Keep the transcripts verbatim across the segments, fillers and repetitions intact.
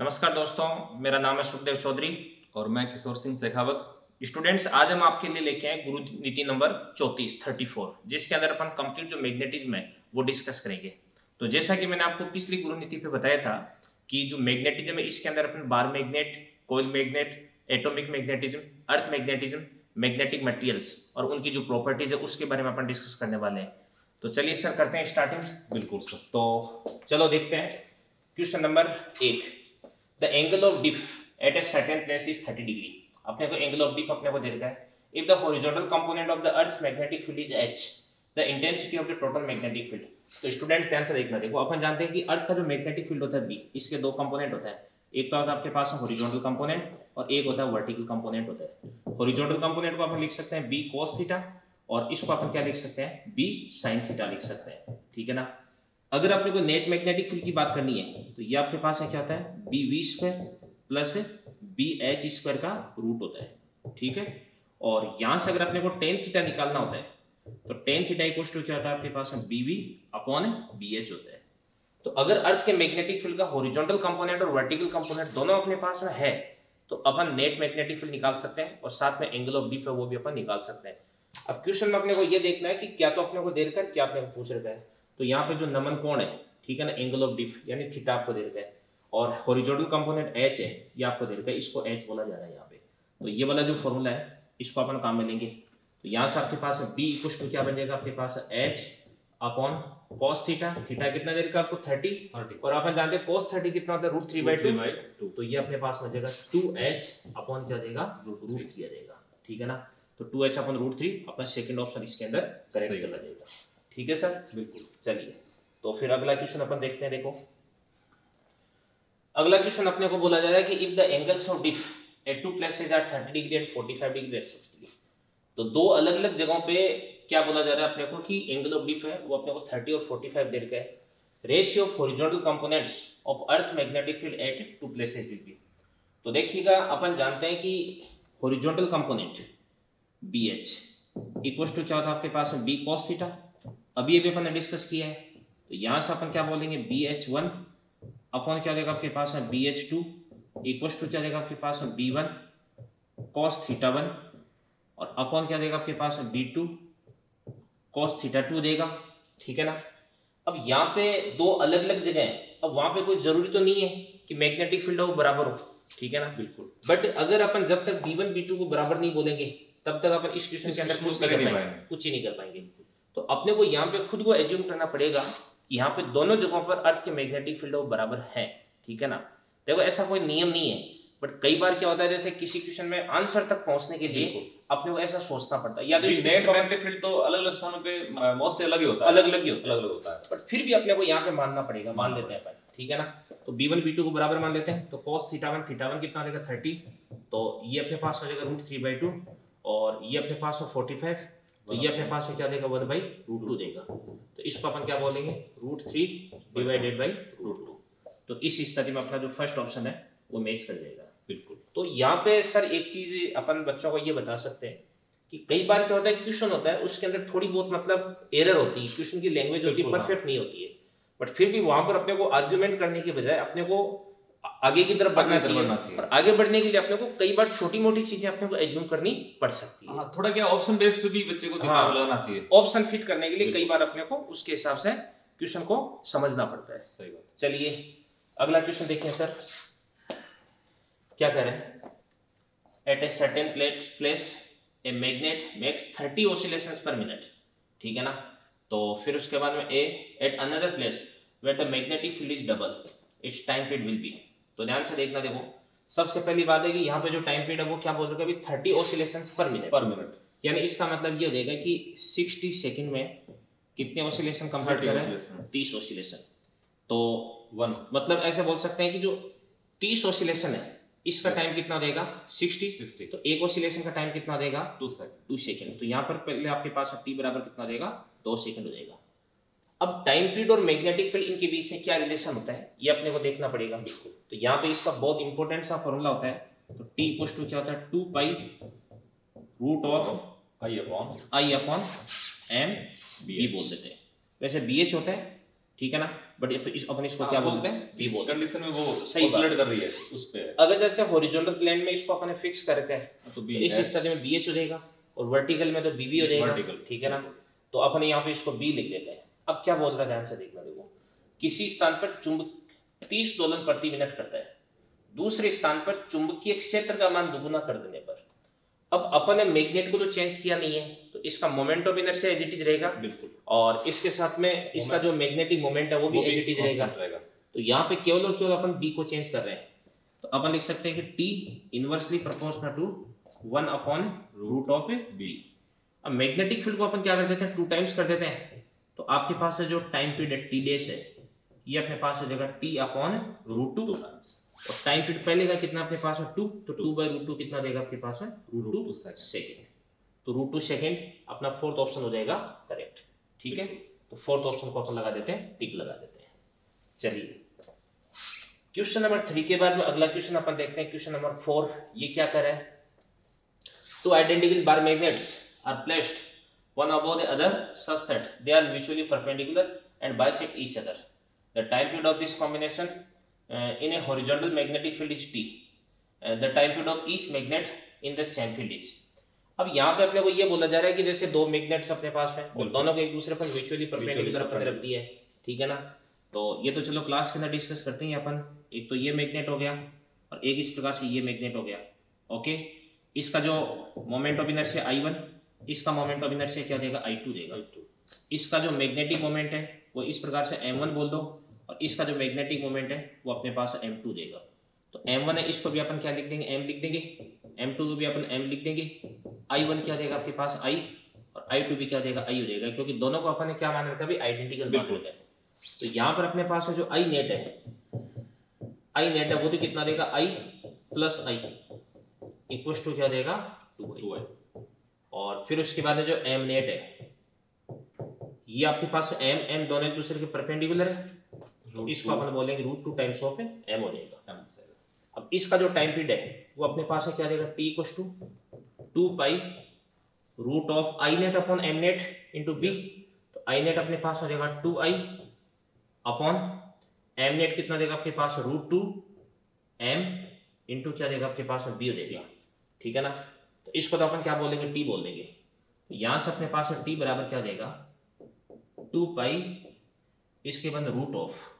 नमस्कार दोस्तों, मेरा नाम है सुखदेव चौधरी और मैं किशोर सिंह शेखावत। स्टूडेंट्स, आज हम आपके लिए लेके आए गुरु नीति नंबर चौंतीस थर्टी फोर, जिसके अंदर अपन कंप्लीट जो मैग्नेटिज्म है वो डिस्कस करेंगे। तो जैसा कि मैंने आपको पिछली गुरु नीति पे बताया था कि जो मैग्नेटिज्म है इसके अंदर अपन bar magnet, coil magnet, atomic magnetism, earth magnetism, magnetic materials और उनकी जो प्रॉपर्टीज है उसके बारे में अपन डिस्कस करने वाले हैं। तो चलिए सर करते हैं स्टार्टिंग। बिल्कुल सर, तो चलो देखते हैं क्वेश्चन नंबर एक। The angle of dip at a certain place is thirty degree. अपने को एंगल ऑफ डिप अपने को दे रखा है। If the horizontal component of the earth magnetic field is H, the intensity of the total magnetic field. तो students ध्यान से देखना, देखो अपन जानते हैं कि अर्थ का जो मैग्नेटिक फील्ड होता है बी, इसके दो कंपोनेंट होता है। एक तो होता है आपके पास हॉरिजॉन्टल कंपोनेंट और एक होता है वर्टिकल कंपोनेंट होता है। हॉरिजॉन्टल कंपोनेंट को अपन लिख सकते हैं बी कॉस थीटा और इसको अपन क्या लिख सकते हैं, बी साइन थीटा लिख सकते हैं, ठीक है ना। अगर आपने को नेट मैग्नेटिक फील्ड की बात करनी है तो ये आपके पास है क्या होता है, B V square plus B H square का रूट होता है, ठीक है। और यहां से अगर आपने को टेन थीटा निकालना होता है तो टेन थीटा इक्वल्स टू क्या होता है आपके पास है B V upon B H होता है। तो अगर अर्थ के मैग्नेटिक फील्ड का हॉरिजॉन्टल कंपोनेंट और वर्टिकल कंपोनेंट दोनों अपने पास में है तो अपन नेट मैग्नेटिक फील्ड निकाल सकते हैं और साथ में एंगल ऑफ डिप है वो भी अपन निकाल सकते हैं। अब क्वेश्चन में अपने को ये देखना है कि क्या तो अपने को दे रखा है, क्या अपने को पूछ रखा है। तो यहाँ पे जो नमन कोण है, ठीक है ना, एंगल ऑफ डिप यानी थीटा आपको दे रखा है और हॉरिजॉन्टल कंपोनेंट एच है ये आपको दे रखा है, इसको एच बोला जा रहा है यहाँ पे। तो ये वाला जो फॉर्मूला है इसको अपन काम में लेंगे। तो यहाँ से आपके पास बी इक्वल्स टू क्या बन जाएगा आपके पास H upon cos theta. Theta कितना दे रखा है आपको थर्टी, थर्टी और अपन जानते हैं कॉस थर्टी कितना होता है रूट थ्री बाई टू। तो ये अपने पास हो जाएगा टू एच अपॉन क्या हो जाएगा, रूट थ्री आ जाएगा, ठीक है ना। तो two H upon root three अपना सेकेंड ऑप्शन इसके अंदर करेक्ट चला जाएगा, ठीक है सर, बिल्कुल। चलिए तो फिर अगला क्वेश्चन अपन देखते हैं। देखो अगला क्वेश्चन अपने को बोला जा रहा है कि if the angles of dip at two places are thirty degree and forty five degree respectively. तो दो अलग अलग जगहों पे क्या बोला जा रहा है अपने को कि एंगल ऑफ डिप है वो अपने को थर्टी और फोर्टी फाइव दे रखा है। Ratio of horizontal components of earth magnetic field at two places will be. तो देखिएगा अपन जानते हैं कि horizontal component B H equal to क्या होता है आपके पास बी कॉस थीटा, अभी अभी अपन ने डिस्कस किया है। तो यहाँ से अपन क्या बोलेंगे बी एच वन अपॉन क्या हो जाएगा आपके पास है B H two equal to क्या हो जाएगा आपके पास है B one cos theta one और अपॉन क्या हो जाएगा आपके पास है B two cos theta two देगा, ठीक है ना। अब यहाँ पे दो अलग अलग जगह है, अब वहाँ पे कोई जरूरी तो नहीं है कि मैग्नेटिक फील्ड वो बराबर हो, ठीक है ना, बिल्कुल। बट अगर अपन जब तक बी वन बी टू को बराबर नहीं बोलेंगे तब तक अपन इस क्वेश्चन के अंदर कुछ नहीं कुछ ही नहीं कर पाएंगे। तो अपने को यहाँ पे खुद को एज्यूम करना पड़ेगा कि यहाँ पे दोनों जगहों पर अर्थ के मैग्नेटिक फील्ड वो बराबर है, ठीक है ना। देखो ऐसा कोई नियम नहीं है, बट कई बार क्या होता है जैसे किसी क्वेश्चन में आंसर तक पहुंचने के लिए अपने को ऐसा सोचना पड़ता है, या तो नेट मैग्नेटिक फील्ड तो अलग-अलग स्थानों पे मोस्टली अलग ही होता है, अलग-अलग ही होता है, बट फिर भी अपने को यहाँ पे मानना पड़ेगा, मान लेते हैं अपन, ठीक है ना। तो बी वन बी टू को बराबर मान लेते हैं। तो cos theta one theta one कितना हो जाएगा थर्टी, तो ये अपने पास हो जाएगा रूट थ्री बाई टू और ये अपने पास हो फोर्टी फाइव, तो ये अपने पास क्या देगा वन बाई रूट टू देगा। तो इसको अपन क्या बोलेंगे root three divided by root two. तो इस स्थिति में अपना जो फर्स्ट ऑप्शन है वो मैच कर जाएगा, बिल्कुल। तो यहाँ पे सर एक चीज अपन बच्चों को ये बता सकते हैं कि कई बार क्या होता है क्वेश्चन होता है उसके अंदर थोड़ी बहुत मतलब एरर होती है, क्वेश्चन की लैंग्वेज होती है परफेक्ट नहीं होती है, बट फिर भी वहां पर अपने को आर्ग्यूमेंट करने के बजाय अपने को आगे की तरफ बढ़ना चाहिए। और आगे बढ़ने के लिए अपने को कई बार छोटी मोटी चीजें अपने को एज्यूम करनी पड़ सकती है, थोड़ा क्या ऑप्शन बेस्ड पे भी बच्चे को दिमाग लगाना चाहिए। ऑप्शन फिट करने के लिए कई बार अपने को उसके हिसाब से क्वेश्चन को समझना पड़ता है, सही बात। चलिए अगला क्वेश्चन देखिए सर, क्या कह रहे हैं। At a certain place a magnet makes thirty oscillations per minute, ठीक है ना। तो फिर उसके बाद में a at another place where the magnetic field is double its time period will be. तो ध्यान से देखना, देखो सबसे पहली बात है कि यहाँ पे जो टाइम पीरियड है वो क्या बोल रहा है अभी thirty oscillations per minute per minute यानी इसका मतलब ये हो जाएगा कि सिक्सटी सेकंड में कितने ऑसिलेशन कंप्लीट कर रहे हैं, तीस ऑसिलेशन। तो वन मतलब ऐसे बोल सकते हैं कि जो तीस ऑसिलेशन है इसका टाइम कितना हो जाएगा सिक्सटी सिक्सटी। तो एक ऑसिलेशन का टाइम कितना हो जाएगा टू सेकंड टू सेकंड। तो यहाँ पर पहले आपके पास टी बराबर कितना हो जाएगा दो सेकंड हो जाएगा। अब टाइम पीरियड और मैग्नेटिक फील्ड इनके बीच में क्या रिलेशन होता है ये अपने को देखना पड़ेगा, बिल्कुल। तो यहाँ पे इसका बहुत इंपॉर्टेंट सा फॉर्मूला होता है। तो टी इक्वल्स टू क्या होता है two pi root of I upon I upon M B बोल देते हैं, वैसे बी एच होता है ठीक है ना, बट इस अपन इसको क्या बोलते हैं, बी बोलते हैं। कंडीशन में वो सही स्प्लिट कर रही है उस पे। अगर जैसे हॉरिजॉन्टल प्लेन में इसको अपन फिक्स करते हैं तो बी, इस स्थिति में बीएच हो जाएगा, और वर्टिकल में तो बीबी हो जाएगा, ठीक है ना। तो अपन यहाँ पे इसको बी लिख देते हैं। अब क्या बोल रहा है, ध्यान से देखना, देखो किसी स्थान पर चुंबक तीस दोलन प्रति मिनट करता है, दूसरे स्थान पर चुंबकीय क्षेत्र का मान दुगुना कर देने पर, अब अपन ने मैग्नेट को तो चेंज किया नहीं है, तो इसका moment of inertia as it is रहेगा, बिल्कुल, और इसके साथ में इसका जो मैग्नेटिक मोमेंट है वो भी एज इट इज रहेगा। तो यहाँ पे केवल और केवल अपन बी को चेंज कर रहे हैं, तो अपन लिख सकते हैं कि T inversely proportional to one upon root of B. अब मैग्नेटिक फील्ड को अपन क्या कर देते हैं, टू टाइम्स कर देते हैं, तो आपके पास है जो टाइम पीरियड टी डेस है, ये अपने पास हो जाएगा टी अपॉन रूट टू, और टाइम पीरियड पहले का कितना अपने पास है टू, तो टू बाई रूट टू कितना देगा आपके पास है रूट टू सेकेंड, तो रूट टू सेकेंड अपना फोर्थ ऑप्शन हो जाएगा करेक्ट। ठीक है, तो फोर्थ ऑप्शन को अपन लगा देते हैं, टिक लगा देते हैं। चलिए क्वेश्चन नंबर थ्री के बाद में अगला क्वेश्चन अपन देखते हैं, क्वेश्चन नंबर फोर। ये क्या कर रहा है, two identical bar magnets are placed one above the other such that they are mutually perpendicular and bisect each other, the time period of this combination Uh, in a horizontal magnetic field is T. Uh, the time period of each magnet in the same field is. अब यहाँ पे अपने को ये बोला जा रहा है कि जैसे दो मैग्नेट्स अपने पास में और दोनों को एक दूसरे पर virtually perpendicular अपन रख दिया है, ठीक है ना। तो ये तो चलो क्लास के अंदर डिस्कस करते हैं अपन, एक तो ये मैग्नेट हो गया और एक इस प्रकार से ये मैग्नेट हो गया, ओके। इसका जो moment of inertia I one, इसका मोमेंट ऑफ इनर्शिया क्या देगा, आई टू देगा। इसका जो मैग्नेटिक मोमेंट है वो इस प्रकार से एम वन बोल दो, और इसका जो मैग्नेटिक मोमेंट है वो अपने पास एम टू देगा। तो एम वन है, इसको भी अपन क्या लिख देंगे, M लिख देंगे, एम टू को भी अपन M लिख देंगे, आई वन क्या देगा आपके पास I, और आई टू भी क्या देगा I हो जाएगा, क्योंकि दोनों को अपन ने क्या माना था, आइडेंटिकल मान लिया। तो यहाँ पर अपने पास जो I नेट है, I नेट है वो तो कितना देगा, I plus I equal to क्या देगा टू आई, और फिर उसके बाद जो M नेट है ये आपके पास M M दोनों एक दूसरे के परपेंडिकुलर है, तो इसको अपन बोलेंगे root two times of M हो जाएगा। अब इसका जो टाइम पीरियड है वो अपने पास है क्या देगा, T equal to two pi root of I net upon M net into B, तो आई नेट अपने पास हो जाएगा two I upon M net कितना देगा आपके पास रूट टू एम इनटू क्या देगा आपके पास बी हो जाएगा, ठीक है ना। तो इसको तो अपन क्या बोलेंगे, टी बोल देंगे। यहाँ से अपने पास टी बराबर क्या देगा, टू पाई इसके बाद रूट ऑफ,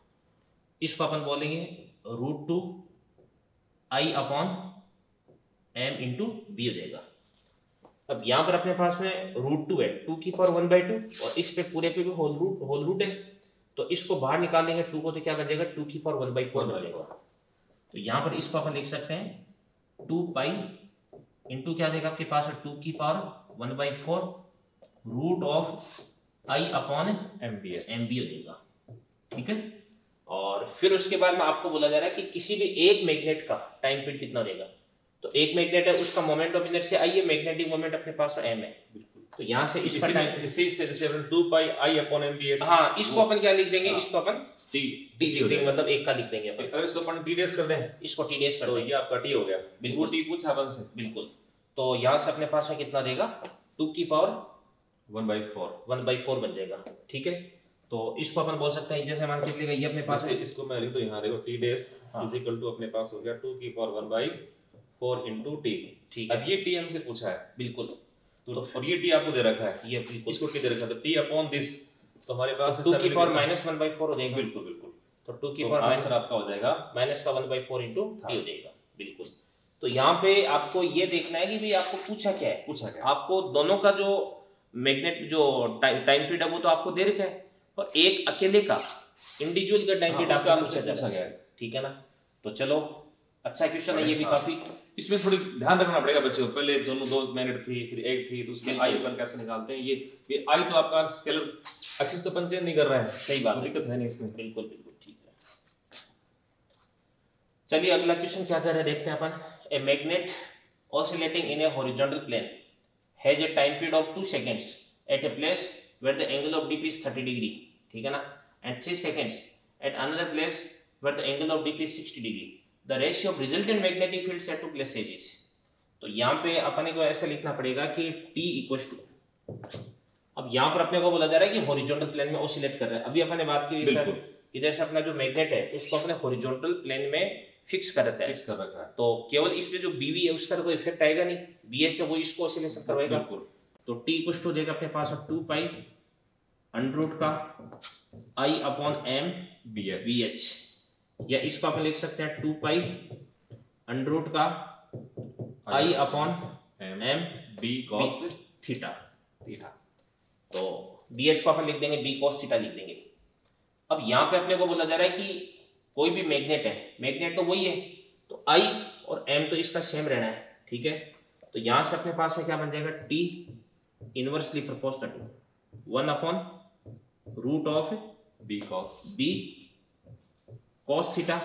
इसको अपन बोलेंगे root two I upon M into B हो जाएगा। अब यहाँ पर अपने पास में रूट टू है, टू की पावर वन बाई टू, और इस पे पूरे पे भी होल रूट होल रूट है, तो इसको बाहर निकाल देंगे टू को, तो क्या बन जाएगा टू की पावर वन बाई फोर बन जाएगा। तो यहाँ पर इसको अपन लिख सकते हैं टू पाई इंटू क्या देगा आपके पास टू की power one by four root of I upon M B M B हो जाएगा, ठीक है। और फिर उसके बाद में आपको बोला जा रहा है कि किसी भी एक मैग्नेट का टाइम पीरियड कितना देगा, तो एक मैग्नेट है उसका मोमेंट ऑफ इनर्शिया आई है, मैग्नेटिक मोमेंट अपने पास एम है, तो यहाँ से इसका टाइम इसी से जैसे अपन two pi I upon M B, हां इसको अपन क्या लिख देंगे, इसको अपन टी टी मतलब एक का लिख देंगे अपन, अगर इसको अपन टी डेस कर दें, इसको टी डेस कर दो, ये आपका टी हो गया, बिल्कुल टी पूछा अपन से, बिल्कुल। तो यहाँ से अपने पास में कितना देगा, टू की power one by four one by four बन जाएगा, ठीक है। तो इसको अपन बोल सकते हैं, जैसे मान के चलिएगा ये अपने पास है, इसको मैं लिख दो यहाँ, देखो T dash is equal to अपने पास हो गया टू की power one by four into T, ठीक। अब ये टी हमसे पूछा है, बिल्कुल, तो और ये टी आपको दे रखा है, ये बिल्कुल इसको टी दे रखा है, तो टी अपॉन दिस, तो हमारे पास टू की power minus one by four हो जाएगा, बिल्कुल बिल्कुल, तो टू की पावर आंसर आपका हो जाएगा माइनस का one by four into T हो जाएगा, बिल्कुल। तो यहाँ पे आपको ये देखना है कि भाई आपको पूछा क्या है, पूछा क्या आपको दोनों का जो मैग्नेट जो टाइम पीरियड है वो तो आपको दे रखा है, और एक अकेले का इंडिविजुअल का टाइम पीरियड आपका पूछा जा गया है, ठीक है ना। तो चलो अच्छा क्वेश्चन है ये भी काफी, इसमें थोड़ी ध्यान रखना पड़ेगा बच्चों, पहले दोनों दो मैग्नेट थी फिर एक थी, तो उसमें आई अपन कैसे निकालते हैं, ये ये आई तो आपका स्केलर एक्सिस तो अपन चेंज नहीं कर रहा है, सही बात, दिक्कत है नहीं इसमें, बिल्कुल बिल्कुल ठीक है। चलिए अगला क्वेश्चन क्या कर रहा है देखते हैं अपन। A magnet oscillating in a horizontal plane has a time period of two seconds at a place where the angle of dip is thirty degree, ठीक है ना, and three seconds at another place where the angle of dip is sixty degree, the ratio of resultant magnetic field set to places is। तो यहाँ पे अपने को ऐसा लिखना पड़ेगा कि t equals to अब यहाँ पर अपने को बोला जा रहा है कि हॉरिजॉन्टल प्लेन में ऑसिलेट कर रहा है। अभी अपने बात की सर कि जैसे अपना जो मैग्नेट है उसको अपने हॉरिजॉन्टल प्लेन में फिक्स कर रखा है, फिक्स कर रखा है, तो केवल इसमें जो बीवी है उसका तो कोई इफेक्ट आएगा नहीं, बीएच है वो इसको ऑसिलेशन करवाएगा। तो टी कुछ तो देगा अपने पास अब टू पाई अंडर रूट का I upon M B H, या इसको आप लिख सकते हैं टू पाई अंडर रूट का I upon M B cos theta theta, तो बी एच को अपन लिख देंगे बी कॉस थीटा लिख देंगे। अब यहाँ पे अपने को बोला जा रहा है कि कोई भी मैग्नेट है, मैग्नेट तो वही है, तो I और M तो इसका सेम रहना है, ठीक है। तो यहाँ से अपने पास में क्या बन जाएगा T inversely proportional to one upon root of B cos B cos theta,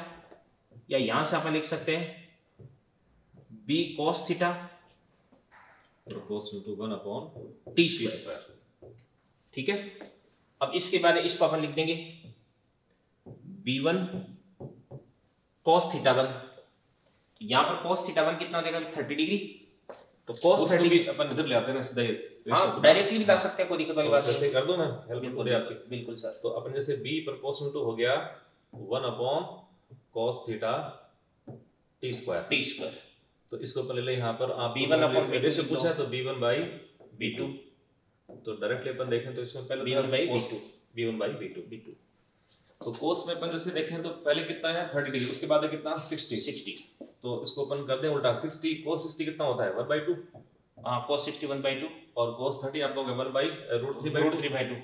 या यहाँ से आप लिख सकते हैं B cos theta proportional to one upon T square, ठीक है। अब इसके बाद इसको अपन लिख देंगे B one cos theta one, यहाँ पर cos थीटा वन कितना हो जाएगा थर्टी डिग्री, तो cos थर्टी भी अपन इधर ले आते हैं ना सीधा, हां डायरेक्टली भी ला सकते हैं, कोई दिक्कत वाली बात नहीं। जैसे कर दूं मैं हेल्प हो रही है आपकी? बिल्कुल सर। तो अपन जैसे b प्रोपोर्शनल टू हो गया one upon cos theta t square t square, तो इसको पहले ले यहां पर आप b one upon b two से पूछा तो b one by b two, तो डायरेक्टली अपन देखें तो इसमें पहले b one by b two b one by b two b two, तो कोस में अपन जैसे देखें तो पहले कितना है थर्टी डिग्री, उसके बाद है कितना सिक्सटी सिक्सटी, तो इसको अपन कर दें उल्टा सिक्सटी cos सिक्सटी कितना होता है वन बाय टू, हां cos sixty one by two, और cos थर्टी आप लोग one by root three by two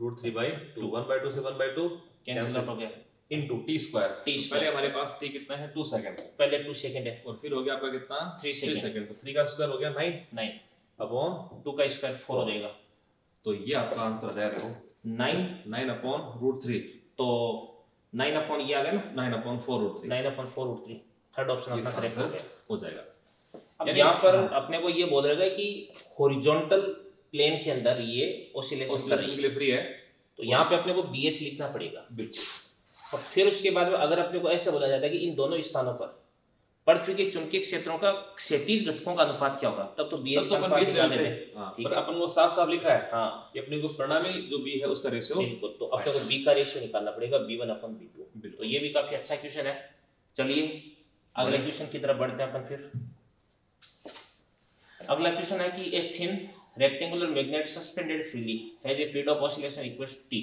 root three by two one by two से one by two cancel out हो गया into t square t square. पहले हमारे पास t कितना है टू सेकंड, पहले टू सेकंड है और फिर हो गया आपका कितना थ्री सेकंड, तो थ्री का स्क्वायर हो गया नाइन नाइन अपॉन टू का स्क्वायर फोर हो जाएगा, तो ये आपका आंसर आ जाएगा nine nine upon root three, तो नाइन अपॉन ये आ गया ना nine upon four root three nine upon four root three, third option अपना करेक्ट हो गया हो जाएगा। अब यहाँ पर अपने को ये बोल रहा है कि हॉरिजॉन्टल प्लेन के अंदर ये ऑसिलेशन के लिए फ्री है, तो यहाँ पे अपने को बी एच लिखना पड़ेगा बिल्कुल। और फिर उसके बाद में अगर अपने को ऐसा बोला जाता है कि इन दोनों स्थानों पर पृथ्वी के चुंबकीय क्षेत्रों का क्षैतिज घटकों का अनुपात क्या होगा, तब तो बी एच का अनुपात निकालने में पर अपन को साफ साफ लिखा है हां कि अपने को प्रणाली जो बी है उसका रेशियो बिल्कुल, तो अपने को बी का रेशियो निकालना पड़ेगा B one upon B two. तो ये भी काफी अच्छा क्वेश्चन है। चलिए अगले क्वेश्चन की तरफ बढ़ते हैं अपन। फिर अगला क्वेश्चन है कि a thin rectangular magnet suspended freely has a speed of oscillation equals T,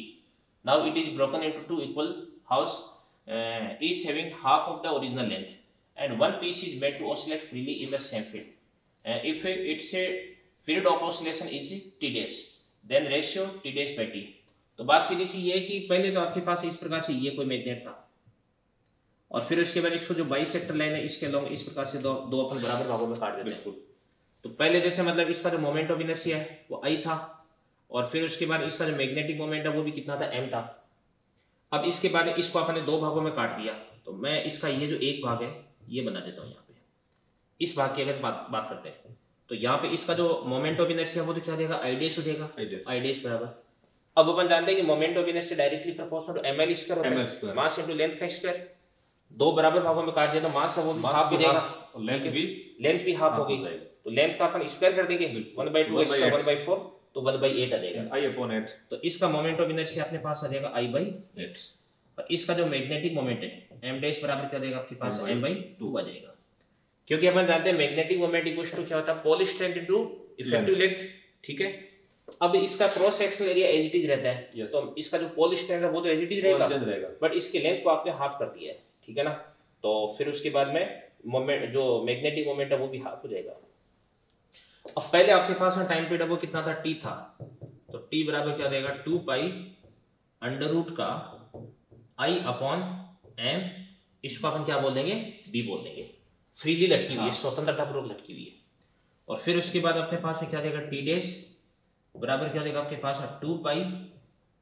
now it is broken into two equal halves is having half of the original length and one piece is made to oscillate freely in the same field. Uh, if uh, its a period of oscillation is t dash, then ratio t dash by t. तो बात सीधी सी ये है कि पहले तो आपके पास इस प्रकार से ये कोई मैग्नेट था और फिर उसके बाद इसको जो बाइसेक्टर लाइन है इसके लॉन्ग इस प्रकार से दो दो अपन बराबर भागों में काट देते हैं। तो पहले जैसे मतलब इसका जो मोमेंट ऑफ इनर्शिया है वो आई था और फिर उसके बाद इसका जो मैग्नेटिक मोमेंट है वो भी कितना था एम था। अब इसके बाद इसको आपने दो भागों में काट दिया, तो मैं इसका ये जो एक भाग है ये बना देता हूँ। यहाँ पे इस भाग की अगर बात बात करते हैं तो यहाँ पे इसका जो मोमेंट ऑफ इनर्शिया वो तो क्या देगा आई डैश हो जाएगा आई डैश बराबर। अब अपन जानते हैं कि moment of inertia directly proportional to ML square होता है, मास इनटू लेंथ का स्क्वायर। दो बराबर भागों में काट दिया तो मास वो हाफ हो जाएगा और लेंथ भी लेंथ भी हाफ हो गई, तो लेंथ का अपन स्क्वायर कर देंगे वन बाय टू इसका वन बाय फोर तो वन बाय एट आ जाएगा आई अपॉन एट। तो इसका मोमेंट ऑफ इनर्शिया अपने पास आ जाएगा आई बाय एट और इसका जो मैग्नेटिक मोमेंट है m डैश बराबर क्या देगा आपके पास m बाई टू आ जाएगा, क्योंकि अपन जानते हैं मैग्नेटिक मोमेंट इक्वल टू क्या होता है pole strength into effective length, ठीक है। अब इसका cross sectional area as it is रहता है yes. तो इसका जो पोल स्ट्रेंथ है वो तो एज इट इज रहेगा बट इसकी लेंथ को आपने हाफ कर दिया है, ठीक है ना। तो फिर उसके बाद में मोमेंट जो मैग्नेटिक मोमेंट है वो भी हाफ हो जाएगा। अब पहले आपके पास टाइम पीरियड है वो कितना था t था, तो t बराबर क्या देगा टू पाई अंडर रूट का आई अपॉन एम, इसको अपन क्या बोल देंगे बी बोल देंगे। फ्रीली लटकी हुई है, स्वतंत्रता पूर्वक लटकी हुई है। और फिर उसके बाद अपने पास क्या देगा टी डैश बराबर क्या देगा आपके पास टू पाई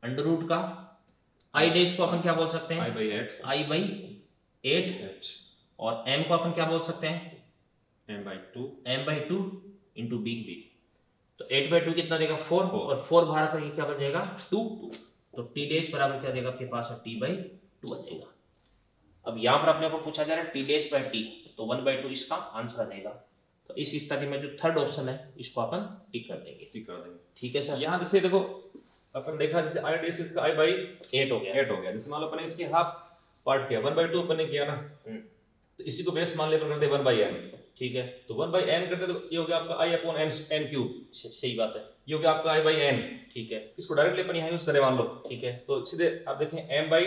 अंडर रूट का आई डैश को अपन क्या बोल सकते हैं आई बाई एट और एम को अपन क्या बोल सकते हैं M by two M by two into B B, तो एट बाई टू कितना देगा फोर और फोर बाहर करके क्या बन जाएगा टू तो t डैश बराबर क्या देगा आपके पास t बाई टू आ जाएगा। अब यहाँ पर अपने को पूछा जा रहा है t डैश बाई t तो वन बाई टू इसका आंसर आ जाएगा। तो इस स्थिति में जो थर्ड ऑप्शन है इसको अपन टिक कर देंगे टिक कर देंगे ठीक है सर। यहाँ जैसे देखो अपन देखा जैसे आई डी एस इसका आई बाई एट हो गया एट हो गया जैसे मान लो अपने इसकी हाफ पार्ट किया वन बाई टू अपन ने किया ना, तो इसी को बेस मान ले अपन करते वन बाई एन ठीक है। तो वन बाई एन करते तो ये हो गया आपका I upon N N cube सही बात है, ये हो गया आपका आई बाई एन ठीक है। इसको डायरेक्टली अपन यहाँ यूज करें मान लो ठीक है। तो सीधे आप देखें एम बाई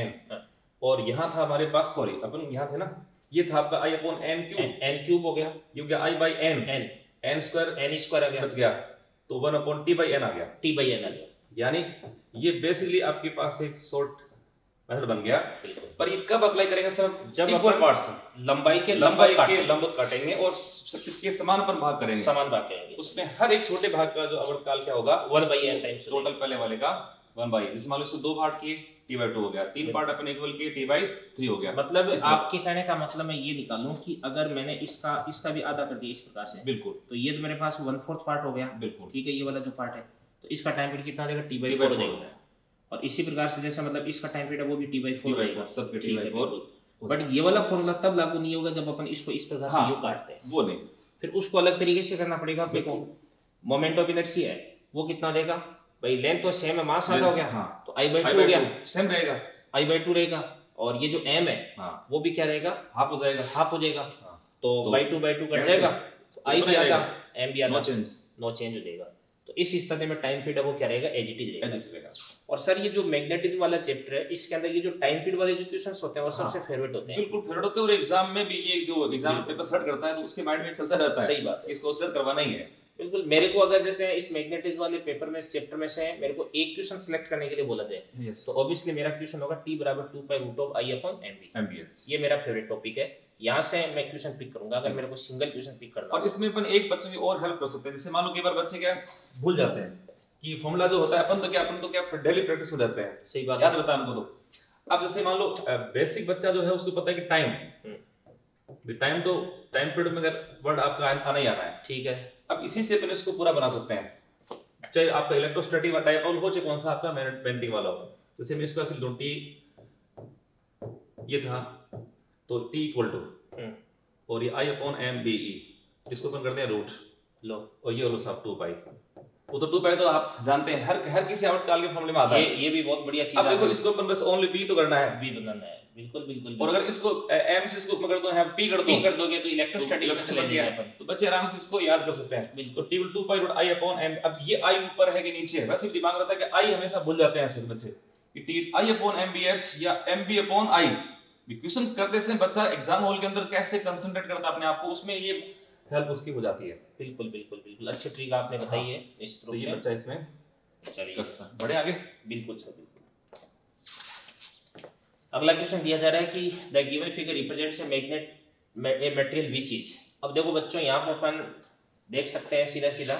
एन और यहाँ था हमारे पास सॉरी अपन यहाँ थे ना, ये था आपका I upon N cube N cube हो गया, ये हो गया I by N N N square N square आ गया बच गया तो one upon T by N आ गया टी बाई एन आ गया। यानी ये बेसिकली आपके पास एक शॉर्ट मेथड बन गया। पर ये कब अप्लाई करेंगे सर? जब इक्वल पार्ट्स लंबाई के लंबाई के लंबवत काटेंगे और इसके समान पर भाग करेंगे समान भाग करेंगे उसमें हर एक छोटे भाग का जो अवर्तकाल क्या होगा one by N times total पहले वाले का वन बाई। जैसे मान लो इसको दो भाग किए टी बाई टू हो गया, तीन पार्ट अपने इक्वल किए टी बाई थ्री हो गया। मतलब आपके कहने का मतलब मैं ये निकालूं कि अगर मैंने इसका इसका भी आधा कर दिया इस प्रकार से बिल्कुल तो ये तो मेरे पास वन फोर्थ पार्ट हो गया बिल्कुल ठीक है। ये वाला जो पार्ट है तो इसका टाइम पीरियड कितना देगा टी बाई फोर देगा और इसी प्रकार से जैसा मतलब इसका टाइम पीरियड है वो भी टी बाई फोर देगा सब टी बाई फोर। बट ये वाला फॉर्मूला तब लागू नहीं होगा जब अपन इसको इस प्रकार से यू काटते हैं वो नहीं, फिर उसको अलग तरीके से करना पड़ेगा। देखो मोमेंट ऑफ इनर्शिया है वो कितना देगा भाई लेंथ तो सेम है मास आधा हो गया हाँ। तो i by टू हो गया सेम रहेगा i by टू रहेगा और ये जो m है हाँ। वो भी क्या रहेगा हाफ हो जाएगा हाफ हो जाएगा हाँ। तो by two by two cut जाएगा तो i भी आधा m भी आधा नो चेंज नो चेंज हो जाएगा। तो इस स्थिति में टाइम पीरियड वो क्या रहेगा एज इट इज रहेगा। और सर ये जो मैग्नेटिज्म वाला चैप्टर है इसके अंदर ये जो टाइम पीरियड वाले जो क्वेश्चंस होते हैं वो सबसे फेवरेट होते हैं बिल्कुल फेवरेट होते हैं और एग्जाम में भी ये जो एग्जाम पेपर सेट करता है तो उसके माइंड में चलता रहता है सही बात है इसको सेट करवाना ही है बिल्कुल। मेरे को अगर जैसे इस मैग्नेटिज्म वाले पेपर में इस चैप्टर में से मेरे को एक क्वेश्चन सिलेक्ट करने के लिए बोला जाए yes. तो ऑब्वियसली मेरा क्वेश्चन होगा t बराबर two pi root of I upon MB, ये मेरा फेवरेट टॉपिक है। यहाँ से मैं क्वेश्चन पिक करूंगा अगर मेरे को सिंगल क्वेश्चन पिक करना और इसमें अपन एक बच्चों की और हेल्प कर सकते हैं। जैसे मान लो कई बार बच्चे क्या भूल जाते हैं कि फॉर्मूला जो होता है अपन तो क्या अपन तो क्या डेली प्रैक्टिस हो जाते हैं सही बात याद बताया हमको। तो अब जैसे मान लो बेसिक बच्चा जो है उसको पता है कि टाइम टाइम तो टाइम पीरियड में अगर वर्ड आपका आना ही आना है ठीक है। अब इसी से अपन इसको पूरा बना सकते हैं चाहे आपका इलेक्ट्रोस्टैटिक वाला टाइप हो चाहे कौन सा आपका मैग्नेटिक वाला हो। जैसे मैं इसको ऐसे लूं टी ये था तो t इक्वल टू और ये i upon m b e इसको अपन करते हैं रूट लो और ये लो साहब टू पाई वो तो टू पाई तो आप जानते हैं हर हर किसी आवर्तकाल के फॉर्मूले में आता है ये ये भी बहुत बढ़िया चीज है। अब देखो इसको अपन बस ओनली b तो करना है b बनाना है बिल्कुल बिल्कुल। और अगर इसको m से इसको पकड़ दो हम p कर दो कर दोगे तो इलेक्ट्रोस्टैटिक में चले जाएंगे अपन तो बच्चे आराम से इसको याद कर सकते हैं बिल्कुल। तो t two pi root i upon m अब ये i ऊपर है कि नीचे है वैसे दिमाग रहता है कि i हमेशा भूल जाते हैं सब बच्चे कि t i upon m b h या m b upon i question करते से बच्चा एग्जाम हॉल के अंदर कैसे कंसंट्रेट करता है अपने आप को उसमें ये हेल्प उसकी हो जाती है बिल्कुल बिल्कुल बिल्कुल। अच्छी ट्रिक आपने बताई है इस तो ये बच्चा इसमें चलिए बड़े आगे बिल्कुल सर। अगला क्वेश्चन दिया जा रहा है कि the given figure represents a magnet a material which is. अब देखो बच्चों यहाँ पर अपन देख सकते हैं सीधा सीधा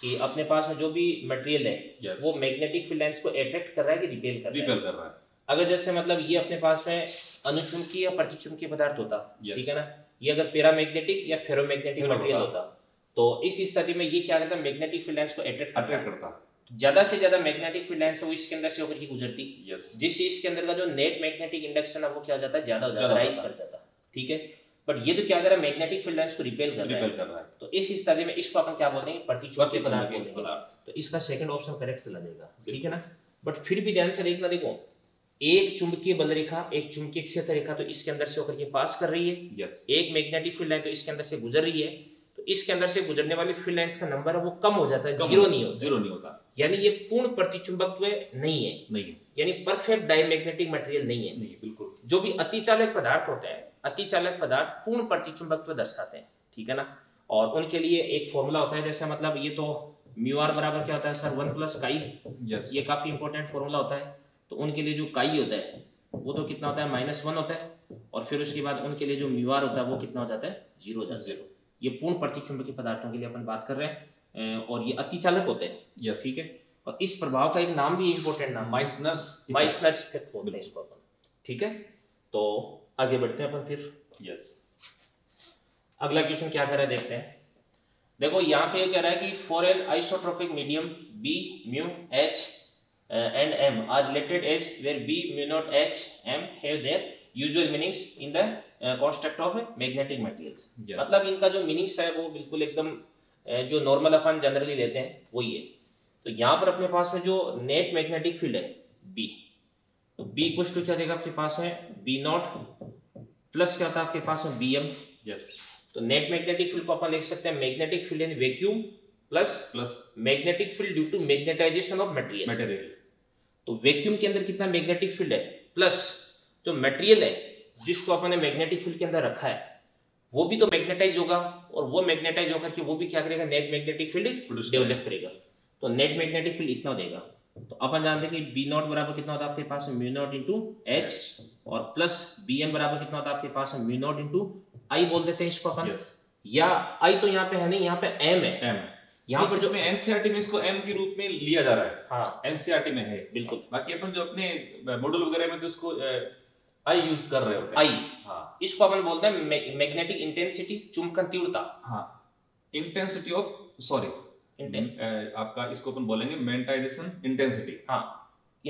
कि अपने पास में जो भी मटेरियल है yes. वो मैग्नेटिक फील्ड लाइंस को अट्रैक्ट कर रहा है कि रिपेल कर रिपेल कर रहा है। अगर जैसे मतलब ये अपने पास में अनुचुंबकीय या प्रतिचुंबकीय पदार्थ होता yes. ठीक है ना, ये अगर पैरामैग्नेटिक या फेरोमैग्नेटिक मटेरियल होता तो इस स्थिति में ये क्या करता है मैग्नेटिक फील्ड लाइंस को अट्रैक्ट अट्रैक्ट करता ज्यादा से ज्यादा मैग्नेटिक फील्ड लाइंस वो इसके अंदर से होकर ही गुजरती yes. जिस इसके अंदर का जो नेट मैग्नेटिक इंडक्शन है वो क्या हो जाता है ज्यादा हो जाता राइज कर जाता ठीक है। बट ये तो क्या कर रहा है मैग्नेटिक फील्ड लाइंस को रिपेल कर रहा है तो इस स्थिति में इसको अपन क्या बोलते हैं प्रतिचुंबकीय पदार्थ बोलते हैं। तो इसका सेकंड ऑप्शन करेक्ट चला जाएगा ठीक है ना। बट फिर भी ध्यान से देखना, देखो एक चुंबकीय बल रेखा एक चुंबकीय क्षेत्र रेखा तो इसके अंदर से होकर के पास कर रही है, एक मैग्नेटिक फील्ड लाइन तो इसके अंदर से गुजर रही है, इसके अंदर से गुजरने वाली फील्ड लाइंस का नंबर है वो कम हो जाता है जीरो नहीं होता जीरो नहीं होता यानी ये पूर्ण प्रतिचुंबकत्व नहीं है नहीं यानी परफेक्ट डायमैग्नेटिक मटेरियल नहीं है नहीं बिल्कुल। जो भी अतिचालक पदार्थ होते हैं अतिचालक पदार्थ पूर्ण प्रतिचुंबकत्व दर्शाते हैं ठीक है ना। और उनके लिए एक फॉर्मूला होता है जैसे मतलब ये तो म्यू आर बराबर क्या होता है सर वन प्लस काई ये काफी इंपॉर्टेंट फॉर्मूला होता है। तो उनके लिए जो काई होता है वो तो कितना होता है माइनस वन होता है और फिर उसके बाद उनके लिए जो म्यू आर होता है वो कितना हो जाता है जीरो जीरो। ये पूर्ण प्रतिचुंबकीय पदार्थों के लिए अपन बात कर रहे हैं और ये अतिचालक होते हैं ठीक है। और इस प्रभाव का एक नाम भी इंपॉर्टेंट नाम माइसनर्स माइसनर्स इफेक्ट बोलते हैं इसको अपन ठीक है। तो आगे बढ़ते हैं अपन फिर यस अगला क्वेश्चन क्या कर रहा है देखते हैं। देखो यहाँ पे कह रहा है कि for an isotropic medium B mu H and M are related as where B mu naught H M have their usual meanings in the construct of magnetic materials. मतलब इनका जो मीनिंग्स है वो बिल्कुल एकदम जो नॉर्मल अपन जनरली लेते हैं वही है। तो यहाँ पर अपने पास में जो नेट मैग्नेटिक फील्ड है बी, तो बी कुछ तो क्या देगा आपके पास है बी नॉट प्लस क्या था आपके पास है बी एम। यस, तो नेट मैग्नेटिक फील्ड को अपन लिख सकते हैं magnetic field in vacuum plus plus magnetic field due to magnetisation of material material तो वैक्यूम के अंदर कितना मैग्नेटिक फील्ड है प्लस जो मटेरियल है जिसको अपने मैग्नेटिक फील्ड के अंदर रखा है वो भी तो मैग्नेटाइज होगा, और वो मैग्नेटाइज होकर के वो भी क्या करेगा नेट मैग्नेटिक फील्ड डेवलप करेगा। तो नेट मैग्नेटिक फील्ड इतना देगा। तो अपन जानते हैं कि बी नॉट बराबर कितना होता है आपके पास म्यू नॉट इंटू एच, और प्लस बी एम बराबर कितना होता है आपके पास म्यू नॉट इंटू आई बोल देते हैं इसको अपन। yes. या आई तो यहाँ पे है नहीं, यहाँ पे एम है। एम यहाँ पर जो एनसीईआरटी में इसको एम के रूप में लिया जा रहा है। हाँ, एनसीईआरटी में है बिल्कुल। बाकी अपन जो अपने मॉडल वगैरह में तो इसको आई यूज कर रहे होते हैं। आई, हाँ, इसको अपन बोलते हैं मैग्नेटिक इंटेंसिटी, चुंबकन तीव्रता। हाँ, इंटेंसिटी ऑफ सॉरी आपका इसको अपन बोलेंगे मैग्नेटाइजेशन इंटेंसिटी। हाँ,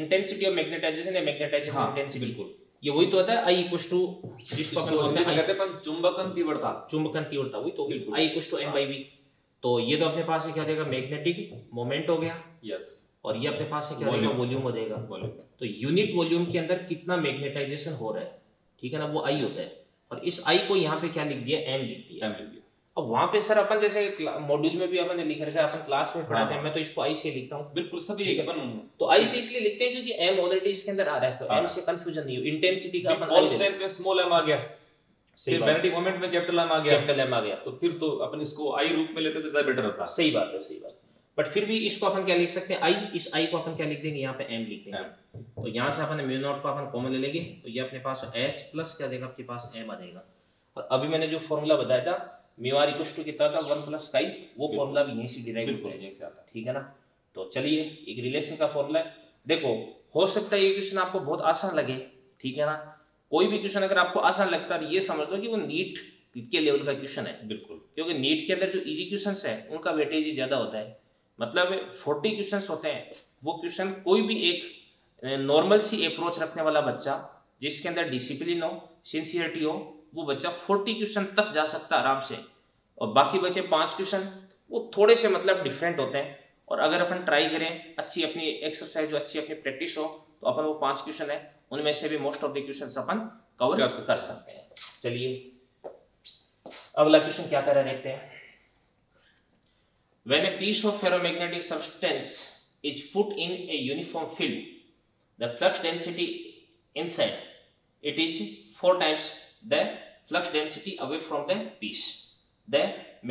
इंटेंसिटी ऑफ मैग्नेटाइजेशन या मैग्नेटाइजेशन इंटेंसिटी, बिल्कुल ये वही तो होता है आई इक्वल टू जिसको अपन बोलते हैं कहते हैं अपन चुंबकन तीव्रता, चुंबकन तीव्रता वही तो बिल्कुल I equal to M by V. तो ये तो अपने पास है क्या देगा मैग्नेटिक मोमेंट हो गया। यस, और ये अपने पास है क्या देगा वॉल्यूम हो जाएगा। तो यूनिट वॉल्यूम के अंदर कितना मैग्नेटाइजेशन हो रहा है, ठीक है ना, वो आई होता है। और इस आई को यहाँ पे क्या लिख दिया एम लिख दिया। अब वहाँ पे सर अपन जैसे मॉड्यूल में भी अपन ने लिख रखा है, अपन क्लास में पढ़ाते हैं, मैं तो इसको आई से लिखता हूँ बिल्कुल सभी। तो आई से इसलिए लिखते हैं क्योंकि एम ऑलरेडी इसके अंदर आ रहा है, तो एम से कंफ्यूजन नहीं हो। इंटेंसिटी का अपन में स्मॉल एम आ गया, फिर मैग्नेटिक मोमेंट में कैपिटल एम आ गया, कैपिटल एम आ गया, तो फिर तो अपन इसको आई रूप में लेते तो ज्यादा बेटर होता। सही बात है, सही बात। बट फिर भी इसको अपन क्या लिख सकते हैं आई, इस आई को अपन क्या लिख देंगे यहाँ पे एम लिख देंगे। तो यहाँ से अपन म्यू नॉट को अपन कॉमन ले लेंगे, तो ये अपने पास एच प्लस क्या देगा आपके पास एम आ जाएगा। और अभी मैंने जो फॉर्मूला बताया था म्यू आर इक्वल्स टू कितना था वन प्लस काई, वो फॉर्मूला भी यहीं से डिराइव होता है, ठीक है ना। तो चलिए एक रिलेशन का फॉर्मूला है। देखो हो सकता है ये क्वेश्चन आपको बहुत आसान लगे, ठीक है ना, कोई भी क्वेश्चन अगर आपको आसान लगता है ये समझ लो कि वो नीट के लेवल का क्वेश्चन है, बिल्कुल। क्योंकि नीट के अंदर जो इजी क्वेश्चंस है उनका वेटेज ही ज्यादा होता है। मतलब चालीस क्वेश्चंस होते हैं, वो क्वेश्चन कोई भी एक नॉर्मल सी अप्रोच रखने वाला बच्चा जिसके अंदर डिसिप्लिन हो, सिंसियरिटी हो, वो बच्चा चालीस क्वेश्चन तक जा सकता है आराम से। और बाकी बचे पाँच क्वेश्चन वो थोड़े से मतलब डिफरेंट होते हैं, और अगर अपन ट्राई करें अच्छी अपनी एक्सरसाइज हो, अच्छी अपनी प्रैक्टिस हो, तो अपन वो पाँच क्वेश्चन है उनमें से भी मोस्ट ऑफ द क्वेश्चंस अपन कवर कर, कर सकते हैं। चलिए अगला क्वेश्चन क्या कर रहे देखते हैं। When a piece of ferromagnetic substance is put in a uniform field, the flux density inside it is four times the flux density away from the piece. The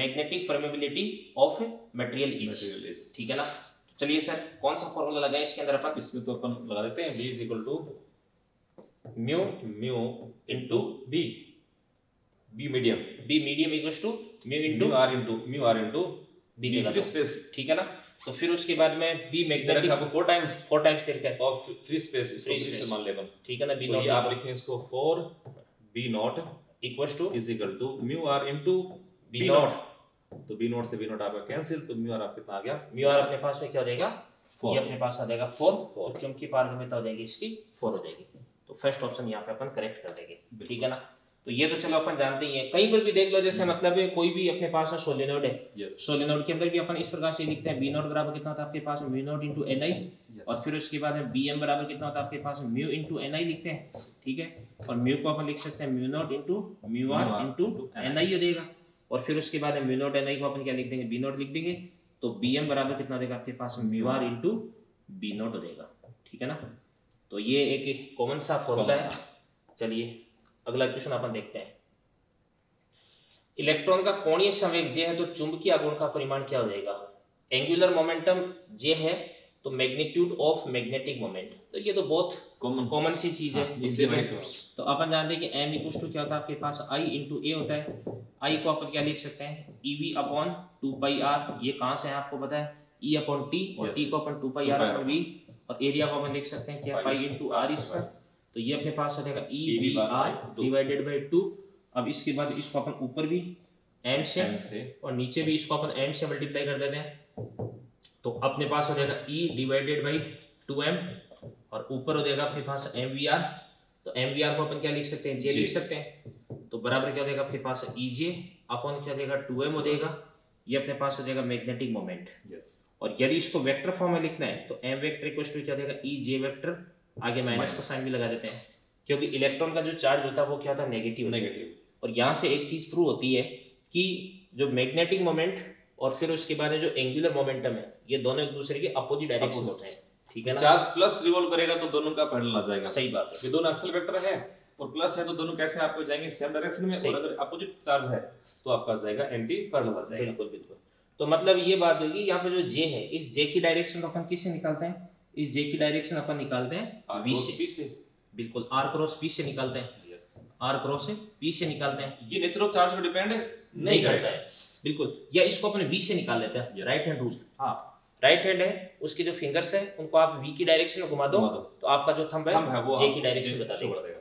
magnetic permeability of material is, ठीक है ना। चलिए sir कौन सा formula लगाए इसके अंदर अपन, इसमें तो अपन लगा देते हैं B equal to mu mu into B B medium B medium equals to mu into R into mu R into B free space, ठीक है ना। तो फिर उसके बाद में बी मैग्नेटिक आपको फोर टाइम्स फोर टाइम्स करके ऑफ फ्री स्पेस इसको फ्री से मान ले अपन, ठीक है ना। बी नॉट आप लिखें इसको four B naught equals to is equal to mu R into B naught, तो बी नॉट से बी नॉट आपका कैंसिल, तो म्यू आर आपके पास आ गया। म्यू आर अपने पास में क्या हो जाएगा फोर, ये अपने पास आ जाएगा फोर, और चुंबकीय पारगम्यता हो जाएगी इसकी फोर हो जाएगी। तो फर्स्ट ऑप्शन यहाँ पे अपन करेक्ट कर देंगे, ठीक है ना। तो ये तो चलो अपन जानते ही है, कहीं पर भी देख लो जैसे मतलब कोई भी अपने पास है सोलेनोइड है, सोलेनोइड के अंदर भी अपन इस प्रकार से लिखते हैं बी नॉट बराबर कितना था आपके पास mu naught into N I, और फिर उसके बाद में बी एम बराबर कितना था आपके पास म्यू इंटू एन आई लिखते हैं, ठीक है। और म्यू को अपन लिख सकते हैं mu naught into mu R into N I हो जाएगा, और फिर उसके बाद म्यू नॉट एन आई को अपन क्या लिख देंगे बी नॉट लिख देंगे। तो बी एम बराबर कितना देगा आपके पास mu R into B naught हो जाएगा, ठीक है ना। तो ये एक कॉमन सा फॉर्मूला है। चलिए अगला क्वेश्चन अपन देखते हैं। इलेक्ट्रॉन का कोणीय संवेग जे है तो चुंबकीय आघूर्ण का परिमाण क्या हो जाएगा, एंगुलर मोमेंटम जे है तो मैग्नीट्यूड ऑफ मैग्नेटिक मोमेंट। तो ये तो बहुत कॉमन कॉमन सी चीज है। तो अपन जानते हैं कि एम इक्वल टू क्या होता है आपके पास आई इंटू ए होता है। आई को अपन क्या लिख सकते हैं E V upon two pi R, ये कहाँ से है आपको पता है ई अपॉन टी, और टी को अपन two pi R upon V, और एरिया को अपन लिख सकते हैं क्या पाई इनटू आर स्क्वायर। तो ये अपने पास हो जाएगा E V R divided by two. अब इसके बाद इसको अपन ऊपर भी एम से, से और नीचे भी इसको अपन एम से मल्टीप्लाई कर देते हैं, तो अपने पास हो जाएगा E divided by two M, और ऊपर हो जाएगा अपने पास एम वी आर। तो एम वी आर को अपन क्या लिख सकते हैं जे लिख सकते हैं। तो बराबर क्या हो जाएगा अपने पास E J अपॉन क्या हो जाएगा टू एम हो जाएगा, ये अपने पास हो जाएगा मैग्नेटिक मोमेंट। yes. और यदि इसको वेक्टर फॉर्म में लिखना है तो m वेक्टर इक्वल टू क्या हो जाएगा E J वेक्टर, आगे माइनस का साइन भी लगा देते हैं क्योंकि इलेक्ट्रॉन का जो चार्ज होता है वो क्या होता है नेगेटिव नेगेटिव और यहाँ से एक चीज प्रूव होती है कि जो मैग्नेटिक मोमेंट और फिर उसके बाद जो एंगुलर मोमेंटम है ये दोनों एक दूसरे के अपोजिट डायरेक्शन होते हैं, ठीक है ना? चार्ज प्लस रिवॉल्व करेगा तो दोनों का पैरेलल आ जाएगा। सही बात है, ये दोनों एक्सेल वेक्टर है और प्लस है तो दोनों कैसे आपको जाएंगे सेम डायरेक्शन में, और अगर अपोजिट चार्ज है तो आपका जाएगा एंटी पैरेलल आ जाएगा। बिल्कुल बिल्कुल, तो मतलब ये बात होगी यहाँ पे जो जे है इस जे की डायरेक्शन को अपन किससे निकालते हैं, इस जे की डायरेक्शन अपन निकालते हैं बी से, बी से बिल्कुल आर क्रॉस पी से निकालते हैं, आर क्रॉस पी से निकालते हैं। ये नेचर ऑफ चार्ज पे डिपेंड नहीं करता है, बिल्कुल, या इसको अपन वी से निकाल लेते हैं, राइट हैंड रूल। हाँ, राइट हैंड है उसके जो फिंगर्स हैं उनको आप वी की डायरेक्शन में घुमा दो तो आपका जो थंब है वो जे की डायरेक्शन बता देगा।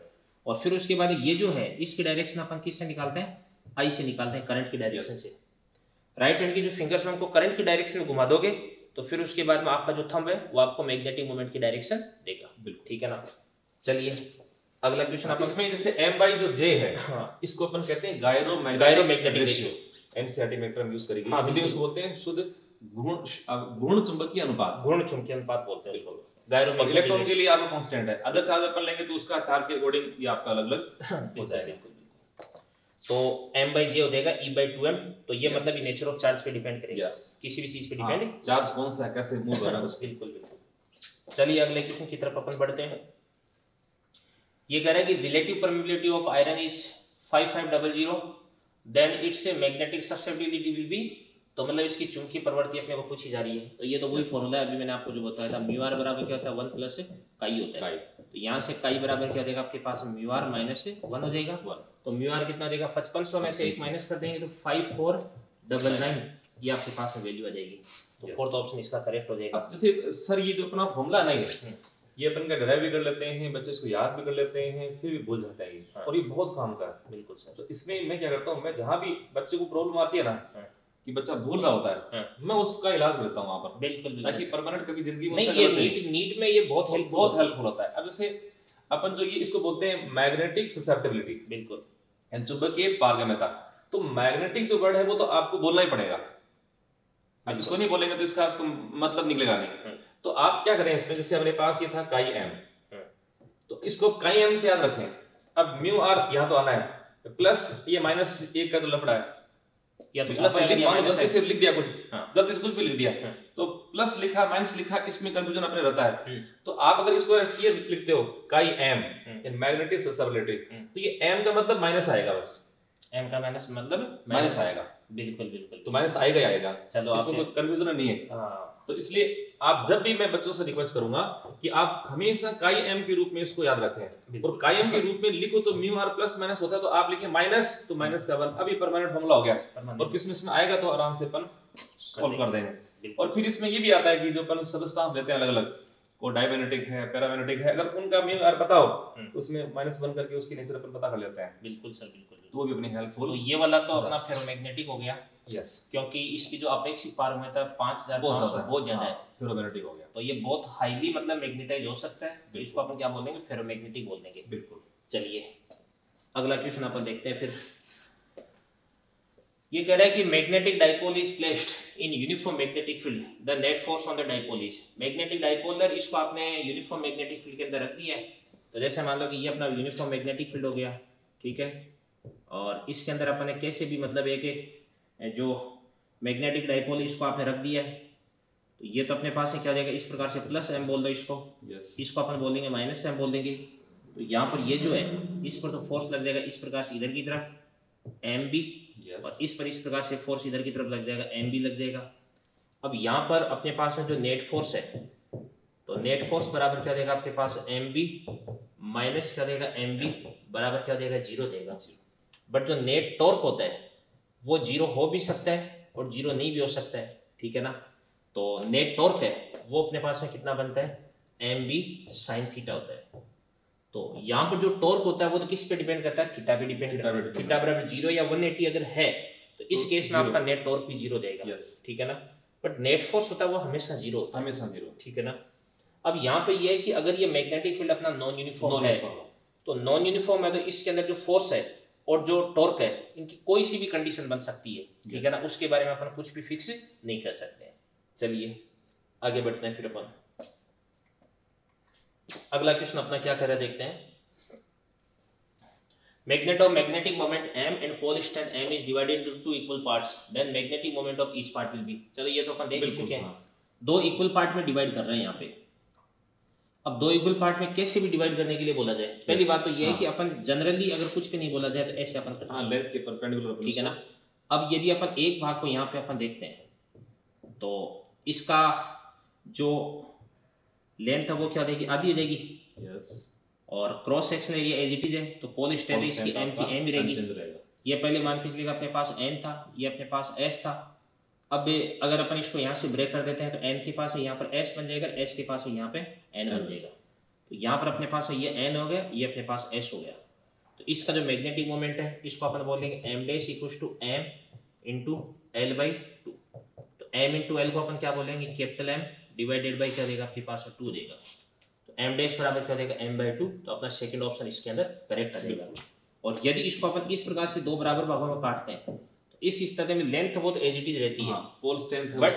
और फिर उसके बाद ये जो है इसकी डायरेक्शन अपन किससे निकालते हैं, आई से निकालते हैं, करंट की डायरेक्शन से। राइट हैंड की जो फिंगर्स हैं उनको करंट की डायरेक्शन में घुमा दोगे तो फिर उसके बाद में आपका जो थंब है वो आपको मैग्नेटिक मोमेंट की डायरेक्शन देगा। बिल्कुल, ठीक है ना? चलिए अगला क्वेश्चन आप इसमें जैसे एम बाई जो जे है, हाँ, इसको अपन कहते हैं गायरोमैग्नेटिक रेशियो, एनसीईआरटी में टर्म यूज करेंगे। हां, हिंदी में उसको बोलते हैं शुद्ध घूर्ण घूर्ण चुंबकीय अनुपात, घूर्ण चुंबकीय अनुपात बोलते हैं उसको। इलेक्ट्रॉन के लिए आपका कांस्टेंट है, अदर चार्ज अपन लेंगे तो उसका चार्ज के अकॉर्डिंग ये आपका अलग-अलग हो जाएगा। तो m by j हो जाएगा e by टू m, तो ये yes. मतलब ये नेचर ऑफ चार्ज पे डिपेंड करेगा। yes. किसी भी चीज पे डिपेंड है, चार्ज कौन सा कैसे मूव हो रहा है उस। बिल्कुल बिल्कुल, चलिए अगले क्वेश्चन की तरफ अपन बढ़ते हैं। ये कह रहा है कि relative permeability of iron is पचपन सौ then its magnetic susceptibility will be, तो मतलब इसकी चुंबकीय प्रवृत्ति अपने को पूछी जा रही है। तो ये तो वही फॉर्मूला है अभी मैंने आपको जो बताया था, म्यू आर बराबर क्या होता है वन प्लस काई होता है। तो यहाँ से काई बराबर क्या हो जाएगा आपके पास म्यू आर माइनस वन हो जाएगा। तो म्यू आर कितना हो जाएगा पचपन सौ में से एक माइनस कर देंगे तो फाइव फोर डबल नाइन ये आपके पास में वैल्यू आ जाएगी। तो फोर्थ ऑप्शन इसका करेक्ट हो जाएगा। जैसे सर ये जो अपना फॉर्मूला नहीं है ये अपन का डराइव भी कर लेते हैं, बच्चे इसको याद भी कर लेते हैं, फिर भी भूल जाता है ये, और ये बहुत काम का है। बिल्कुल सर, तो इसमें मैं क्या करता हूँ, मैं जहाँ भी बच्चे को प्रॉब्लम आती है ना कि बच्चा भूल रहा होता है, है। मैं उसका इलाज करता हूँ वहाँ पर। बिल्कुल, ताकि परमानेंट कभी जिंदगी में नहीं, ये नीट नीट में ये बहुत हेल्प बहुत हेल्पफुल होता है। अब जैसे अपन जो ये इसको बोलते हैं मैग्नेटिक ससेप्टिबिलिटी, बिल्कुल चुंबकीय पारगम्यता, तो मैग्नेटिक जो वर्ड है वो तो आपको बोलना ही पड़ेगा। अब इसको नहीं बोलेंगे तो इसका आपको मतलब निकलेगा नहीं। तो आप क्या करें इसमें, जैसे अपने पास ये था काई एम, तो इसको काई एम से याद रखें। अब म्यू आर यहाँ तो आना है, प्लस ये माइनस एक का तो लफड़ा है, या तो प्लस लिख मान गलती से लिख दिया कुछ, गलती से कुछ भी लिख दिया, तो प्लस लिखा माइनस लिखा, इसमें कंफ्यूजन अपने रहता है। तो आप अगर इसको ये लिखते हो काई एम इन मैग्नेटिक ससेप्टिबिलिटी, तो ये एम का मतलब माइनस आएगा, बस एम का माइनस मतलब माइनस आएगा। बिल्कुल बिल्कुल, तो माइनस आएगा ही आएगा, चलो आपको कंफ्यूजन नहीं है। तो इसलिए आप जब भी, मैं बच्चों से रिक्वेस्ट करूंगा कि आप हमेशा काई एम के रूप में इसको याद रखें, और काई एम के रूप में लिखो तो म्यू आर प्लस माइनस होता है, तो आप लिखे माइनस तो माइनस का वन, अभी परमानेंट फॉर्मूला हो गया, और किसमें इसमें आएगा तो आराम से अपन सॉल्व कर देंगे। और फिर इसमें ये भी आता है कि जो अपन सबस्टांस लेते हैं अलग अलग, को डायमैग्नेटिक है, पैरामैग्नेटिक है, अगर उनका म्यू आर पता हो तो उसमें माइनस वन करके उसकी नेचर अपन पता कर लेते हैं। बिल्कुल सर, बिल्कुल, तो वो भी अपनी हेल्पफुल। तो ये वाला तो अपना फेरोमैग्नेटिक हो गया। Yes. क्योंकि इसकी जो अपेक्षित पारगम्यता पाँच हज़ार बहुत ज्यादा है, फेरोमैग्नेटिक हो गया, तो ये बहुत हाईली मतलब मैग्नेटाइज हो सकता है, तो इसको अपन क्या बोल देंगे, फेरोमैग्नेटिक बोल देंगे। बिल्कुल, चलिए अगला क्वेश्चन अपन देखते हैं। फिर ये कह रहा है कि magnetic dipole is placed in uniform magnetic field, the net force on the dipole is, magnetic dipole इसको आपने यूनिफॉर्म मैग्नेटिक फील्ड के अंदर रख दिया है। तो जैसे मान लो कि ये अपना यूनिफॉर्म मैग्नेटिक फील्ड हो गया, ठीक है, और इसके अंदर अपन ने कैसे भी मतलब एक जो मैग्नेटिक डाइपोल इसको आपने रख दिया है, तो ये तो अपने पास है क्या हो जाएगा इस प्रकार से प्लस एम बोल दो इसको। yes. इसको अपन बोलेंगे माइनस एम बोल देंगे। तो यहाँ पर ये जो है इस पर तो फोर्स लग जाएगा इस प्रकार से इधर की तरफ एम बी, yes. और इस पर इस प्रकार से फोर्स इधर की तरफ लग जाएगा एम बी लग जाएगा। अब यहाँ पर अपने पास में जो नेट फोर्स है, तो नेट फोर्स बराबर क्या हो जाएगा आपके पास एम बी माइनस क्या हो जाएगा एम बी बराबर क्या हो जाएगा जीरो देगा। बट जो नेट टॉर्क होता है वो जीरो हो भी सकता है और जीरो नहीं भी हो सकता है, ठीक है ना? तो नेट टॉर्क है वो अपने पास में कितना बनता है, एम बी साइन थीटा होता है। तो यहाँ पर जो टॉर्क होता है वो तो किस पे डिपेंड करता है, थीटा पे डिपेंड करता है। थीटा बराबर जीरो या एक सौ अस्सी अगर है तो इस केस में आपका नेट टॉर्क भी जीरो जाएगा, ठीक है ना? बट नेट फोर्स होता है वो हमेशा जीरो होता है, हमेशा जीरो, ठीक है ना? अब यहाँ पे ये है कि अगर ये मैग्नेटिक फील्ड अपना नॉन यूनिफॉर्म है, तो नॉन यूनिफॉर्म है तो इसके अंदर जो फोर्स है और जो टॉर्क है, इनकी कोई सी भी कंडीशन बन सकती है, ठीक है ना, उसके बारे में अपन कुछ भी फिक्स नहीं कर सकते हैं। चलिए आगे बढ़ते हैं। फिर अपन अगला क्वेश्चन अपना क्या कर रहा है देखते हैं। Magneto magnetic moment m and pole strength m is divided into two equal parts, then magnetic moment of each part will be। चलो ये तो अपन देख चुके हैं, दो इक्वल पार्ट में डिवाइड कर रहे हैं यहाँ पे। अब दो इक्वल पार्ट में कैसे भी डिवाइड करने के लिए बोला जाए, पहली बात तो ये है कि अपन जनरली अगर कुछ पे नहीं बोला जाए तो ऐसे अपन करते हैं, लेंथ के परपेंडिकुलर, ठीक है ना। अब यदि अपन एक भाग को यहाँ पे अपन देखते हैं तो इसका जो लेंथ है वो क्या हो जाएगी, आधी हो जाएगी, यस, और cross section area as it is है तो पोल स्ट्रेंथ इसकी एम की एम ही रहेगी। ये पहले मान के चलिएगा अपने पास एन था, ये अपने पास एस था। अब अगर अपन इसको यहाँ से ब्रेक कर देते हैं तो n के पास है यहाँ पर s बन जाएगा, s के पास है यहाँ पे n बन जाएगा। तो यहाँ पर अपने पास है ये n हो गया, ये अपने पास s हो गया। तो इसका जो मैग्नेटिक मोमेंट है इसको अपन बोलेंगे m dash equals to m into l by two. तो m इनटू l को अपन क्या बोलेंगे, कैपिटल M डिवाइडेड बाय क्या देगा, आपके पास टू देगा। तो m डैश बराबर क्या देगा, m बाय टू। तो अपना सेकंड ऑप्शन इसके अंदर करेक्ट आ जाएगा। और यदि इसको अपन इस प्रकार से दो बराबर भागों में काटते हैं इस स्थिति में लेंथ वो तो एज इट इज रहती है, pole strength but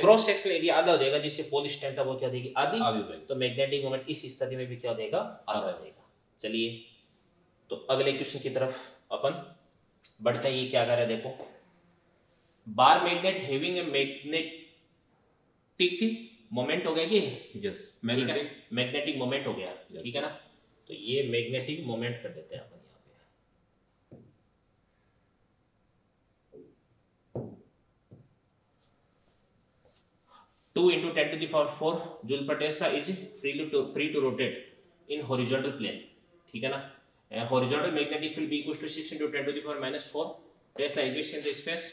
cross section area आधा हो जाएगा, जिससे पोल स्ट्रेंथ वो क्या देगी, आधी। तो मैग्नेटिक मोमेंट इस स्थिति में भी क्या देगा, आधा देगा। चलिए तो अगले क्वेश्चन की तरफ अपन बढ़ते हैं। ये क्या कर रहा है देखो, bar magnet having a magnetic moment हो गया कि यस मैग्नेटिक मैग्नेटिक मोमेंट हो गया, ठीक है ना। तो ये मैग्नेटिक मोमेंट कर देते हैं अपन। Two into ten to the power four joule पर tesla is freely to free to rotate in horizontal plane, ठीक है ना। horizontal magnetic field B equals to six into ten to the power minus four tesla exists in the space,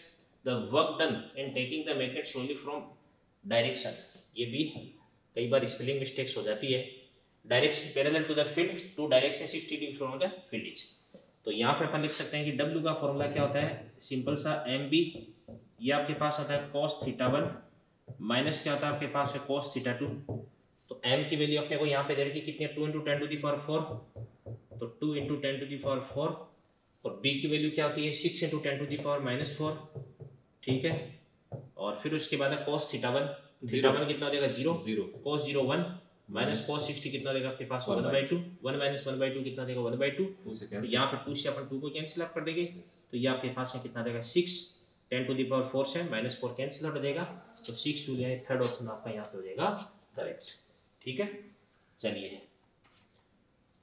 the work done in taking the magnet solely from direction। ये भी कई बार spelling mistakes हो जाती है। Direction parallel to the field, to direction sixty degree from the field is. तो यहाँ पे अपन लिख सकते हैं कि W का फॉर्मूला क्या होता है, सिंपल सा M B, ये आपके पास आता है cos थीटा वन माइनस क्या होता है आपके पास है cos थीटा टू। तो m की वैल्यू अपने को यहाँ पे दे रखी कितनी है, two into ten to the power four, तो two into ten to the power four. और b की वैल्यू क्या होती है, six into ten to the power minus four, ठीक है। और फिर उसके बाद है cos theta one, theta one कितना हो जाएगा zero, cos zero one minus cos sixty कितना हो जाएगा आपके पास one by two, one minus one by two कितना देगा वन बाई टू। यहाँ पर टू से अपन टू को कैंसिल आप कर देंगे तो ये आपके पास में कितना देगा six, ten to the power four से माइनस फोर कैंसिल हो जाएगा तो सिक्स हो जाएगा। थर्ड ऑप्शन आपका यहाँ पे हो जाएगा करेक्ट, ठीक है। चलिए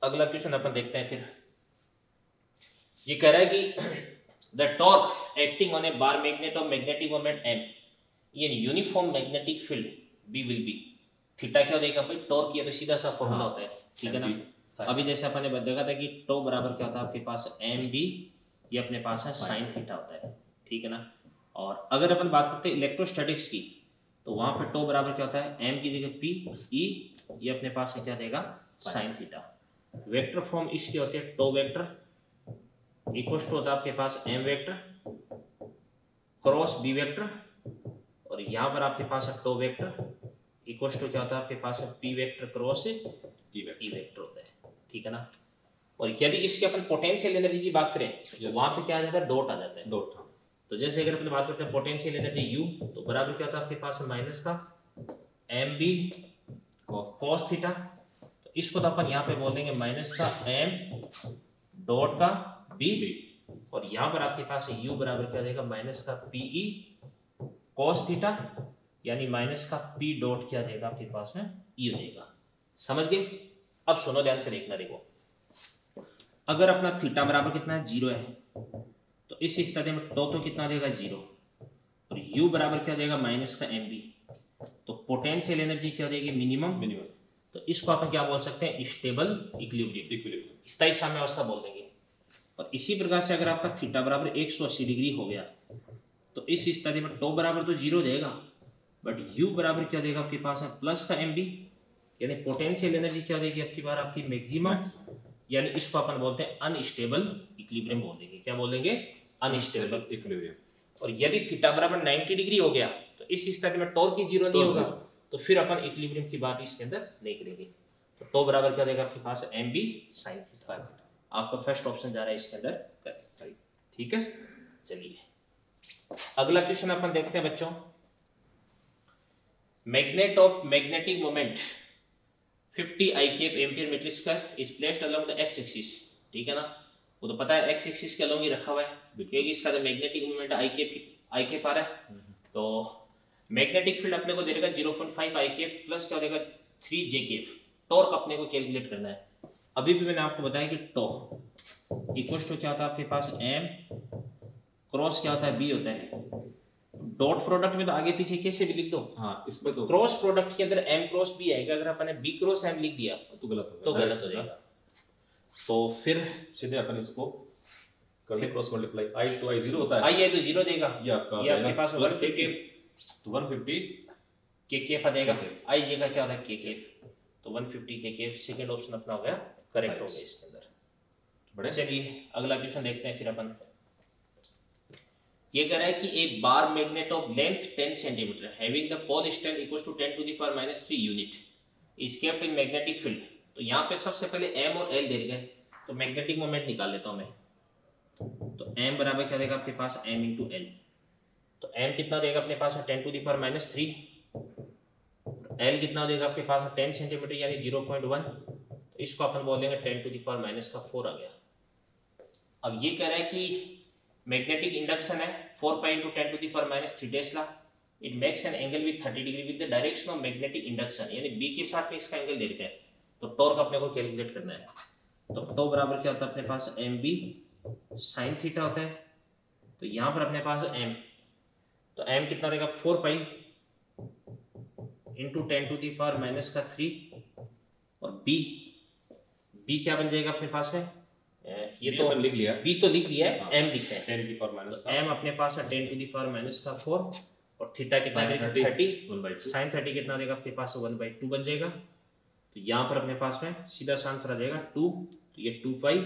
अगला क्वेश्चन अपन देखते हैं। फिर ये कह रहा है कि the torque acting on a bar magnet और मैग्नेटिक मोमेंट एम ये uniform magnetic field B will be. Theta क्या हो जाएगा भाई, टॉर्क ये तो सीधा सा फॉर्मूला होता है, ठीक है ना। अभी जैसे अपन ने देखा था कि टॉर्क बराबर क्या होता है आपके पास एम बी, ये अपने पास है साइन थीटा होता है, ठीक है ना। और अगर अपन बात करते हैं इलेक्ट्रोस्टैटिक्स की तो वहां पर टॉर्क बराबर क्या होता है, एम की जगह पी ई, ये अपने पास क्या देगा साइन थीटा। वेक्टर फॉर्म इसकी होती है टॉर्क वेक्टर इक्वल टू होता है आपके पास M vector cross B vector, और यहां पर आपके पास है टॉर्क वेक्टर इक्वल टू क्या होता है आपके पास है P vector cross E vector होता है, ठीक है ना। और यदि इसके अपन पोटेंशियल एनर्जी की बात करें तो वहां पे क्या आ जाता है, डॉट आ जाता है, डॉट। तो जैसे अगर अपन बात करते हैं पोटेंशियल एनर्जी U तो बराबर क्या होता है आपके पास है माइनस का mb cos थीटा। तो इसको तो अपन यहाँ पे बोलेंगे माइनस का m डॉट का b, और यहाँ पर आपके पास है U बराबर क्या जाएगा माइनस का pe cos थीटा, यानी माइनस का p डॉट क्या जाएगा आपके पास है E हो जाएगा। समझ गए। अब सुनो ध्यान से देखना, देखो अगर अपना थीटा बराबर कितना है जीरो है तो इस स्थिति में टॉर्क तो कितना देगा जीरो, और u बराबर क्या देगा माइनस का mb, तो पोटेंशियल एनर्जी क्या देगी मिनिमम मिनिमम। तो इसको आप क्या बोल सकते हैं, स्टेबल इक्विलिब्रियम, इक्विलिब्रियम स्थायी साम्यावस्था बोल देंगे। और इसी प्रकार से अगर आपका थीटा बराबर एक सौ अस्सी डिग्री हो गया तो इस स्थिति में टॉर्क बराबर तो जीरो देगा बट u बराबर क्या देगा आपके पास है प्लस का mb, यानी पोटेंशियल एनर्जी क्या देगी आपकी बार आपकी मैक्सिमम, यानी इसको अपन बोलते हैं अनस्टेबल इक्विलिब्रियम बोल देंगे। क्या बोलेंगे, अनस्टेबल इक्विलिब्रियम। और यदि थीटा बराबर नब्बे डिग्री हो गया तो इस स्थिति में टॉर्क ही जीरो नहीं होगा तो फिर अपन इक्विलिब्रियम की बात इसके अंदर नहीं करेंगे। तो टॉर्क बराबर क्या देगा आपके पास mb sin थीटा। आपका फर्स्ट ऑप्शन जा रहा है इसके अंदर करेक्ट सही। ठीक है, चलिए अगला क्वेश्चन अपन देखते हैं बच्चों। Magnet of magnetic moment fifty I K ampere metre square is placed along the x axis. ठीक है ना, वो तो पता है एक्स एक्सिस के अलोंग ही रखा हुआ है क्योंकि इसका तो मैग्नेटिक मोमेंट आई के आई के पा रहा है। तो मैग्नेटिक फील्ड अपने को दे देगा ज़ीरो पॉइंट फ़ाइव आई के प्लस क्या देगा थ्री जे के। टॉर्क अपने को कैलकुलेट करना है। अभी भी मैंने आपको बताया कि टॉर्क इक्वल टू क्या होता है आपके पास m क्रॉस क्या होता है b होता है। डॉट प्रोडक्ट में तो आगे पीछे कैसे भी लिख दो, हाँ इसमें तो क्रॉस प्रोडक्ट के अंदर m क्रॉस b आएगा। अगर अपन ने b क्रॉस m लिख दिया तो गलत होगा, तो गलत हो जाएगा। तो फिर सीधे अपन इसको कर ले क्रॉस मल्टीप्लाई, i तो i ज़ीरो होता है, i है तो ज़ीरो देगा, ये आपका ये आपके पास प्लस के के तो वन फिफ्टी केकेएफ आएगा। आई जी का क्या होता है केकेएफ, तो one fifty KKF second option अपना हो गया करेक्ट होगा इसके अंदर। बढ़िया, चलिए अगला क्वेश्चन देखते हैं फिर अपन। ये कह रहा है कि एक bar magnet of length ten centimetre having the pole strength equals to ten to the power minus three unit is kept in magnetic field. तो यहां पे सबसे पहले m और l दे गए, तो मैग्नेटिक मोमेंट निकाल लेता हूं मैं। तो m बराबर क्या देगा आपके पास m into l। तो m कितना देगा अपने पास ten to the power minus three, l कितना देगा आपके पास टेन सेंटीमीटर यानी ज़ीरो पॉइंट वन। तो इसको अपन बोलेंगे ten to the power minus का फोर आ गया। अब ये कह रहा है कि मैग्नेटिक इंडक्शन है four pi into ten to the power minus three tesla. It makes an angle with thirty degree with the direction of magnetic induction, यानी बी के साथ में इसका एंगल देखते हैं। तो टॉर्क अपने को कैलकुलेट करना है। तो टॉर्क बराबर क्या होता है अपने पास एम बी साइन थीटा होता है। तो यहाँ पर अपने पास एम, तो m कितना रहेगा four pi into ten to the power minus का थ्री और b b क्या बन जाएगा अपने पास में, ये तो लिख लिया b तो लिख लिया है, m लिखा है ten to the power minus का m अपने पास है ten to the power minus का फोर और थीटा कितना रहेगा थर्टी साइन थर्टी कितना रहेगा अपने पास वन बाई टू बन जाएगा। तो यहां पर अपने पास में सीधा सा आंसर आ जाएगा टू, तो ये two pi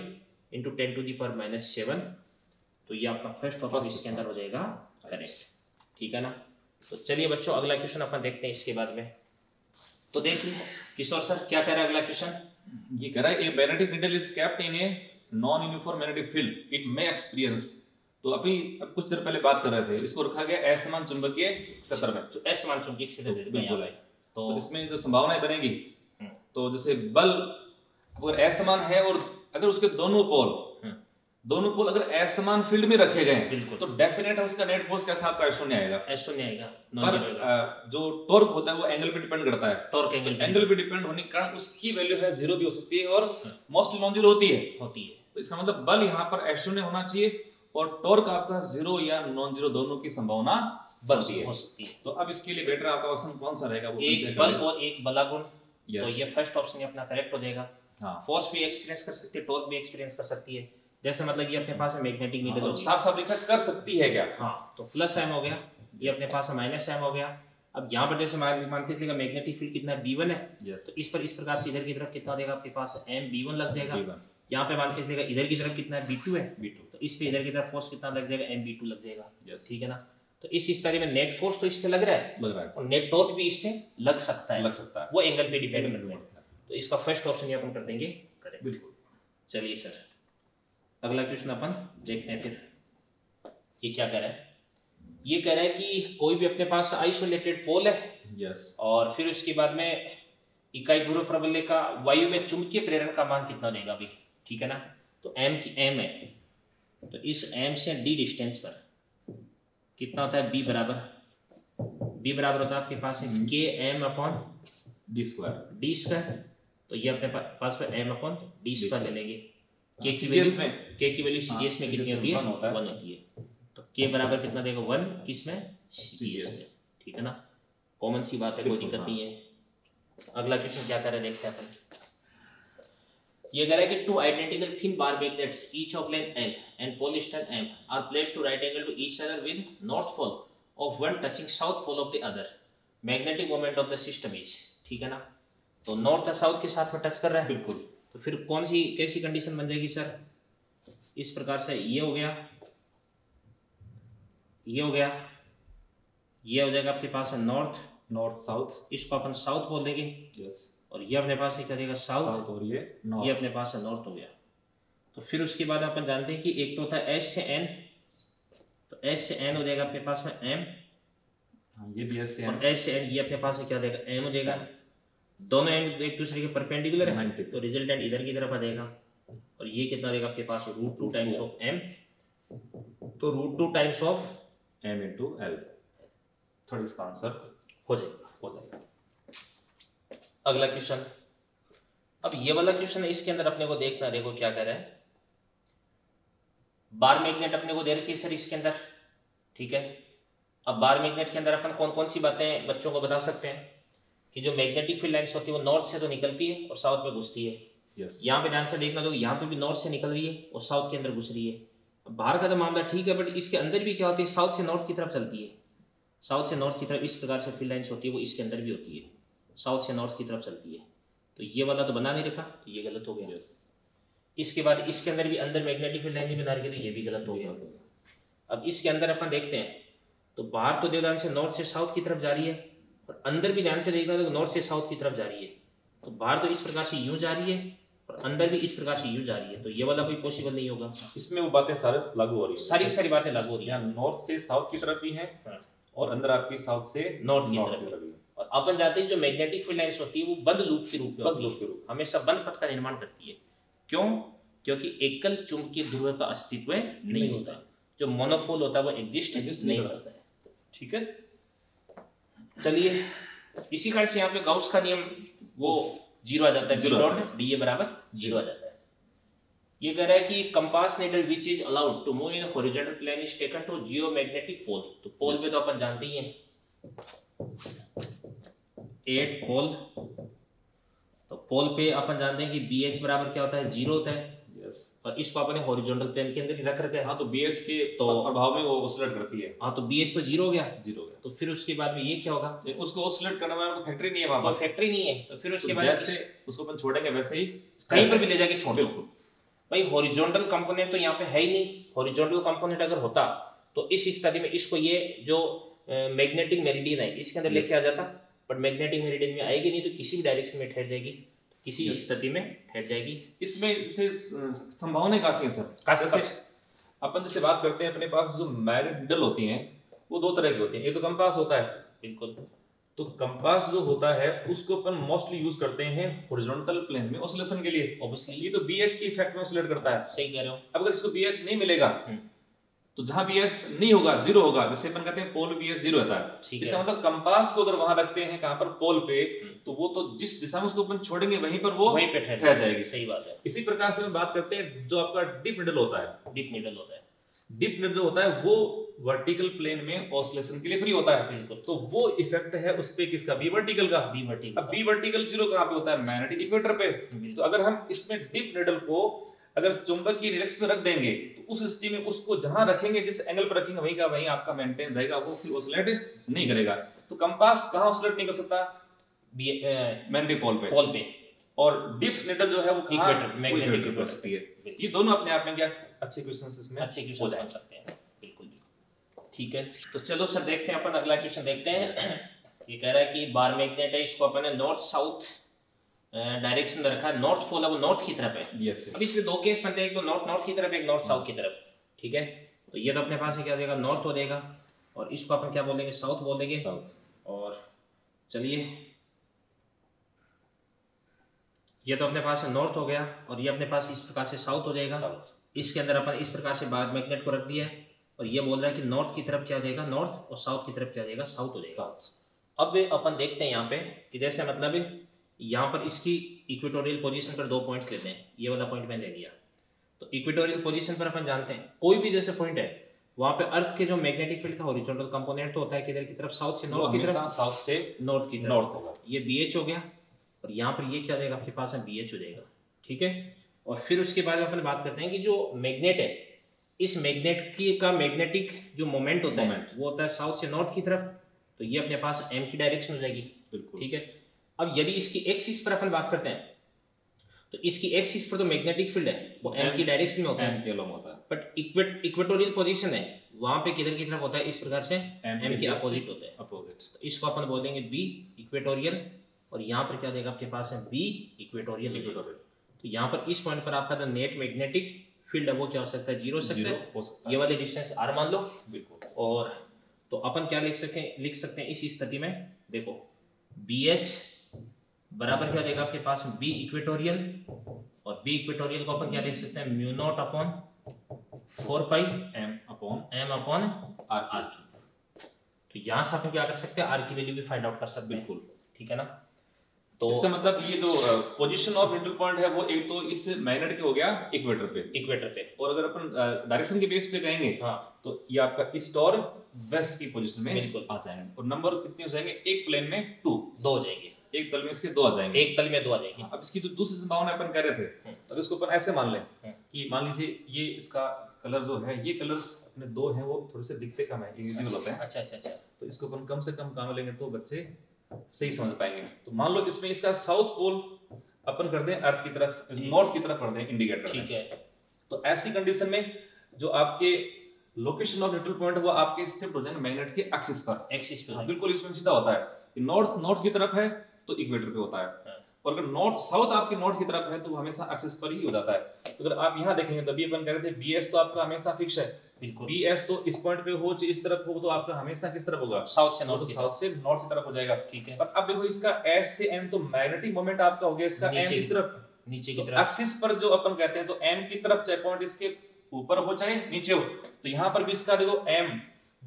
into ten to the power minus seven. तो ये आपका फर्स्ट ऑप्शन इसके अंदर हो जाएगा करेक्ट। ठीक है ना, तो चलिए बच्चों अगला क्वेश्चन अपन देखते हैं इसके बाद में। तो देखिए किशोर सर क्या कह रहा है अगला क्वेश्चन। ये कह रहा है a magnetic metal is kept in a non uniform magnetic field it may experience. तो अभी अब कुछ देर पहले बात कर रहे थे, इसको रखा गया असमान चुंबकीय क्षेत्र में, जो असमान चुंबकीय क्षेत्र में तो इसमें जो संभावनाएं बनेगी, तो जैसे बल अगर असमान है और अगर उसके दोनों पोल दोनों पोल अगर असमान फील्ड में रखे गए बिल्कुल, तो डेफिनेट है उसका नेट फोर्स कैसा आपका शून्य आएगा, शून्य आएगा। पर जो टॉर्क होता है वो एंगल पे डिपेंड करता है, टॉर्क एंगल एंगल पे डिपेंड होने के कारण उसकी वैल्यू है जीरो भी हो सकती है और मोस्ट लॉन्जिट्यूड होती है होती है तो इसका मतलब बल यहाँ पर शून्य होना चाहिए और टॉर्क आपका जीरो या नॉन जीरो दोनों की संभावना बनती है हो सकती है। तो अब इसके लिए बेटर आपका ऑप्शन कौन सा रहेगा, एक बल और एक बलागुण, तो ये फर्स्ट ऑप्शन अपना करेक्ट हो जाएगा। फोर्स भी एक्सपीरियंस कर सकती है, टॉर्क भी एक्सपीरियंस कर सकती है, जैसे मतलब ये अपने पास मैग्नेटिक मीटर तो साफ साफ लिखा कर सकती है क्या, हाँ तो प्लस एम हो गया, ये अपने पास माइनस एम हो गया। अब यहाँ पर जैसे मान के चलिएगा मैग्नेटिक फील्ड कितना बी वन है, तो इस पर इस प्रकार से इधर की तरफ कितना देगा आपके पास एम बी वन लग जाएगा। यहाँ पे मान के चलिएगा इधर की तरफ कितना बी टू है बी टू, तो इस पे इधर की तरफ फोर्स कितना लग जाएगा एम बी टू लग जाएगा। ठीक है ना, तो इस इस तरह में नेट फोर्स तो इस पे लग रहा है लग रहा है और नेट टॉर्क भी इस पे लग सकता है लग सकता है वो एंगल पे डिपेंड करता है। तो इसका फर्स्ट ऑप्शन ये अपन कर देंगे करेक्ट बिल्कुल। चलिए सर अगला क्वेश्चन अपन देखते हैं फिर। ये क्या कह रहा है, ये कह रहा है कि कोई भी अपने पास आइसोलेटेड पोल है yes. और फिर उसके बाद में इकाई ध्रुव प्रबल्य का वायु में चुंबकीय प्रेरण का मान कितना देगा अभी। ठीक है ना, तो m की m है, तो इस m से d डिस्टेंस पर कितना होता है b बराबर b बराबर होता है आपके पास hmm. के m upon d square d square तो ये अपने पास पर m अपॉन d स्क्वायर ले लेंगे। K की वैल्यू में K की वैल्यू सीजीएस में कितनी होती है वन होती है, तो K बराबर कितना देगा वन किसमें सीजीएस में। ठीक है ना, कॉमन सी बात है, कोई दिक्कत नहीं है। अगला क्वेश्चन क्या कर रहा है देखते हैं अपन। ये कह रहा है कि two identical thin bar magnets each of length L and pole strength M are placed to right angle to each other with north pole of one touching south pole of the other. Magnetic moment of the system is. ठीक है ना, तो north और south के साथ में touch कर रहा है बिल्कुल, तो फिर कौन सी कैसी कंडीशन बन जाएगी सर, इस प्रकार से ये हो गया ये हो गया ये हो जाएगा आपके पास नॉर्थ नॉर्थ साउथ, इसको अपन साउथ बोल देंगे यस yes. और ये अपने पास क्या देगा साउथ और ये ये अपने पास नॉर्थ हो गया। तो फिर उसके बाद अपन जानते हैं कि एक तो था एस से एन, तो एस से एन हो जाएगा अपने पास में एम, ये भी एस से एन, और एस से एन ये अपने पास में क्या हो जाएगा एम हो जाएगा। दोनों एम एक दूसरे के परपेंडिकुलर है तो रिजल्टेंट इधर की तरफ आ जाएगा। और ये कितना देगा आपके पास root two times of M, तो root two times of M into L थोड़ा इसका आंसर हो जाएगा हो जाएगा। अगला क्वेश्चन, अब ये वाला क्वेश्चन है, इसके अंदर अपने को देखना, देखो क्या कह रहा है, बार मैग्नेट अपने को दे रखी है सर इसके अंदर, ठीक है। अब बार मैग्नेट के अंदर अपन कौन कौन सी बातें बच्चों को बता सकते हैं कि जो मैग्नेटिक फील्ड लाइंस होती है वो नॉर्थ से तो निकलती है और साउथ में घुसती है। yes. यहाँ पे ध्यान से देखना, तो यहाँ पे भी नॉर्थ से निकल रही है और साउथ के अंदर घुस रही है। बाहर का तो मामला ठीक है, बट इसके अंदर भी क्या होती है, साउथ से नॉर्थ की तरफ चलती है, साउथ से नॉर्थ की तरफ इस प्रकार से फील्ड लाइंस होती है वो इसके अंदर भी होती है, साउथ से नॉर्थ की तरफ चलती है। तो ये वाला तो बना नहीं रखा, तो ये गलत हो गया। yes. इसके बाद इसके अंदर भी अंदर मैग्नेटिक फील्ड लाइन नहीं बना रखी, तो ये भी गलत हो गया। अब इसके अंदर अपन देखते हैं, तो बाहर तो देवदान से नॉर्थ से साउथ की तरफ जा रही है और अंदर भी ध्यान से देखना तो नॉर्थ से साउथ की तरफ जा रही है। तो बाहर तो इस प्रकार से यूं जा रही है और अंदर भी इस प्रकार से यूं जा रही है, तो ये वाला कोई पॉसिबल नहीं होगा। इसमें वो बातें सारे लागू हो रही है, सारी सारी बातें लागू हो रही है, नॉर्थ से साउथ की तरफ भी है और अंदर आपकी साउथ से नॉर्थ की तरफ भी है। और अपन जानते हैं जो मैग्नेटिक फील्ड लाइंस होती है वो बंद लूप के रूप में बंद लूप के रूप हमेशा बंद पथ का निर्माण करती है। क्यों? क्योंकि एकल चुंबकीय ध्रुव का अस्तित्व नहीं होता, जो मोनोपोल होता है वो एग्जिस्ट नहीं करता है, ठीक है। चलिए, इसी कारण से यहाँ पे गाउस का नियम वो जीरो आ जाता है, डी ए बराबर जीरो आ जाता है। ये कह रहा है कि compass needle which is allowed to move in horizontal plane is taken to geomagnetic pole. तो पोल पे तो अपन जानते ही है एट पोल, तो पोल पे अपन जानते हैं कि बी एच बराबर क्या होता है, जीरो होता है। yes. और इसको अपन ने हॉरिजॉन्टल प्लेन के अंदर ही रख रखा है। हाँ, तो बी एच के तो प्रभाव में वो ऑसिलेट करती है। हाँ, तो बी एच तो जीरो हो गया जीरो हो गया। तो फिर उसके बाद में ये क्या होगा, उसको ऑसिलेट करने वाला फैक्ट्री नहीं है, वहां पर फैक्ट्री नहीं है। तो फिर उसके बाद जैसे उसको अपन छोड़ेंगे वैसे ही कहीं पर भी ले जाके छोड़ो भाई, हॉरिजॉन्टल कंपोनेंट तो यहाँ पे है ही नहीं। हॉरिजॉन्टल कंपोनेंट अगर होता तो इस स्थिति में इसको ये जो मैग्नेटिक मेरिडियन है इसके अंदर लेके आ जाता, बट मैग्नेटिक मेरिडियन में आएगी नहीं, तो किसी भी डायरेक्शन में ठहर जाएगी, किसी स्थिति में ठहर जाएगी। इसमें से संभावनाएं काफी हैं सर। जैसे अपन जैसे बात करते हैं, अपने पास जो मैग्नेडल होती हैं वो दो तरह की होती हैं, एक तो कंपास होता है, बिल्कुल। तो कंपास जो होता है उसको अपन मोस्टली यूज करते हैं हॉरिजॉन्टल प्लेन में ऑसिलेशन के लिए, ऑब्वियसली। ये तो बीएच के इफेक्ट में ऑसिलेट करता है, सही कह रहे हो। अब अगर इसको बीएच नहीं मिलेगा तो जहां बीएस नहीं होगा जीरो होगा, जैसे अपन कहते हैं पोल बीएस जीरो होता है। इसका मतलब कंपास को अगर वहां रखते हैं कहां पर, पोल पे, तो वो तो जिस दिशा में उसको अपन छोड़ेंगे वहीं पर वो वहीं पे ठहर जाएगी, सही बात है। इसी प्रकार से हम बात करते हैं जो आपका डिप निडल होता है, डिप निडल होता है डिप निडल होता है वो वर्टिकल प्लेन में ऑसिलेशन के लिए फ्री होता है, बिल्कुल। तो वो इफेक्ट है उस पे किसका, बी वर्टिकल का। बी वर्टिकल, अब बी वर्टिकल जीरो कहां पे होता है, मैग्नेटिक इक्वेटर पे। तो अगर हम इसमें डिप निडल को अगर चुंबकीय निरीक्ष पे रख देंगे तो उस स्थिति में उसको जहां रखेंगे जिस एंगल पर रखेंगे वहीं का वहीं आपका मेंटेन रहेगा, वो फिर ऑसिलेट नहीं करेगा। तो कंपास कहां ऑसिलेट नहीं कर सकता, मैग्नेटिक पोल पे पोल पे और डिप निडल जो है वो इक्वेटर मैग्नेटिक पे हो सकती है। ये दोनों अपने आप में क्या अच्छे क्वेश्चंस इसमें अच्छे क्वेश्चन हो जा सकते हैं, बिल्कुल बिल्कुल, ठीक है। तो चलो सर देखते हैं अपन अगला क्वेश्चन देखते हैं। ये कह रहा है कि बार मैग्नेट है, इसको अपन ने नॉर्थ साउथ डायरेक्शन रखा, नॉर्थ पोल है वो नॉर्थ की तरफ है। yes, yes. अब इसमें दो केस बनते हैं, एक तो नॉर्थ नॉर्थ की तरफ, एक नॉर्थ साउथ की तरफ, ठीक है। तो ये तो अपने पास क्या देगा, नॉर्थ हो देगा और इसको अपन क्या बोलेंगे, साउथ बोलेंगे, साउथ। और चलिए ये तो अपने पास नॉर्थ हो गया और ये अपने पास इस प्रकार से साउथ हो जाएगा। इसके अंदर अपन इस प्रकार से बार मैग्नेट को रख दिया है और ये बोल रहा है कि नॉर्थ की तरफ क्या जाएगा, नॉर्थ, और साउथ की तरफ क्या जाएगा, साउथ हो जाएगा। अब अपन देखते हैं यहाँ पे कि जैसे मतलब यहाँ पर इसकी इक्वेटोरियल पोजीशन पर दो पॉइंट्स लेते हैं, ये वाला पॉइंट मैंने ले लिया। तो इक्वेटोरियल पोजीशन पर अपन जानते हैं कोई भी जैसे पॉइंट है वहाँ पे अर्थ के जो मैग्नेटिक फील्ड का हॉरिजॉन्टल कंपोनेंट तो होता है किधर की तरफ, साउथ से नॉर्थ की तरफ, साउथ से नॉर्थ की तरफ नॉर्थ होगा। ये बीएच हो गया और यहाँ पर ये क्या जाएगा आपके पास में, बीएच हो जाएगा, ठीक है। और फिर उसके बाद अपन बात करते हैं कि जो मैग्नेट है इस मैग्नेट की का मैग्नेटिक जो मोमेंट होता है वो होता है साउथ से नॉर्थ की तरफ, तो ये अपने पास एम की डायरेक्शन हो जाएगी, ठीक है। अब यदि इसकी एक्सिस पर अपन बात करते हैं तो इसकी एक्सिस पर तो मैग्नेटिक फील्ड है वो एम की डायरेक्शन में होता है, होता है। बट इक्वेट इक्वेटोरियल पोजीशन है वहां पे किधर की तरफ होता है, इस प्रकार से एम के अपोजिट होता है, अपोजिट। तो इसको अपन बोलेंगे बी इक्वेटोरियल और यहाँ पर क्या देगा आपके पास है, बी इक्वेटोरियल। तो यहाँ पर इस पॉइंट पर आपका नेट मैग्नेटिक फील्ड अब वो क्या हो सकता है, जीरो सकता है, ये वाले डिस्टेंस आर मान लो बिल्कुल। और तो अपन क्या लिख सके लिख सकते हैं इस स्थिति में, देखो बी एच बराबर क्या हो जाएगा आपके पास बी इक्वेटोरियल, और बी इक्वेटोरियल को अपन क्या लिख सकते हैं mu naught upon four pi M upon M upon R R की। तो यहाँ से अपन क्या कर सकते हैं आर की वैल्यू भी फाइंड आउट कर सकते हैं बिल्कुल, ठीक है ना। तो इसका मतलब ये जो पोजीशन ऑफ न्यूट्रल पॉइंट है वो एक तो इस मैग्नेट के हो गया इक्वेटर पे इक्वेटर पे और अगर अपन डायरेक्शन के बेस पे कहेंगे हाँ तो ये आपका ईस्ट और वेस्ट की पोजीशन में बिल्कुल आ जाएंगे। और नंबर कितने हो जाएंगे, एक प्लेन में टू दो हो जाएंगे, एक तल में इसके दो आ जाएंगे, एक तल में दो आ जाएंगे। अब इसकी जो तो दूसरी संभावना अपन कह रहे थे तो इसको अपन ऐसे मान लें कि मान लीजिए ये इसका कलर जो है, ये कलर्स अपने दो हैं वो थोड़े से दिखते कम है, विजिबल होते हैं। अच्छा अच्छा अच्छा, तो इसको अपन कम से कम काम लेंगे तो बच्चे सही समझ पाएंगे। तो मान लो इसमें इसका साउथ पोल अपन कर दें अर्थ की तरफ, नॉर्थ की तरफ कर दें इंडिकेट, ठीक है। तो ऐसी कंडीशन में जो आपके लोकेशन ऑफ न्यूट्रल पॉइंट वो आपके शिफ्ट हो जाएंगे मैग्नेट के एक्सिस पर, एक्सिस पर बिल्कुल इसमें सीधा होता है। नॉर्थ नॉर्थ की तरफ है तो इक्वेटर पे होता है, और अगर नॉर्थ साउथ आपके नॉर्थ की तरफ है तो हमेशा एक्सिस पर ही हो जाता है। तो अगर आप यहाँ देखेंगे तभी अपन कह रहे थे बीएस तो आपका हमेशा फिक्स है बिल्कुल, बीएस तो इस पॉइंट पे हो चाहे इस तरफ हो तो आपका हमेशा किस तरफ होगा, साउथ से नॉर्थ, साउथ से नॉर्थ की तरफ हो जाएगा, ठीक है। पर अब देखो इसका एस से एन तो मैग्नेटिक मोमेंट आपका हो गया इसका एन इस तरफ नीचे की तरफ एक्सिस पर जो अपन कहते हैं, तो एम की तरफ चाहे पॉइंट इसके ऊपर हो चाहे नीचे हो। तो यहाँ पर भी इसका देखो एम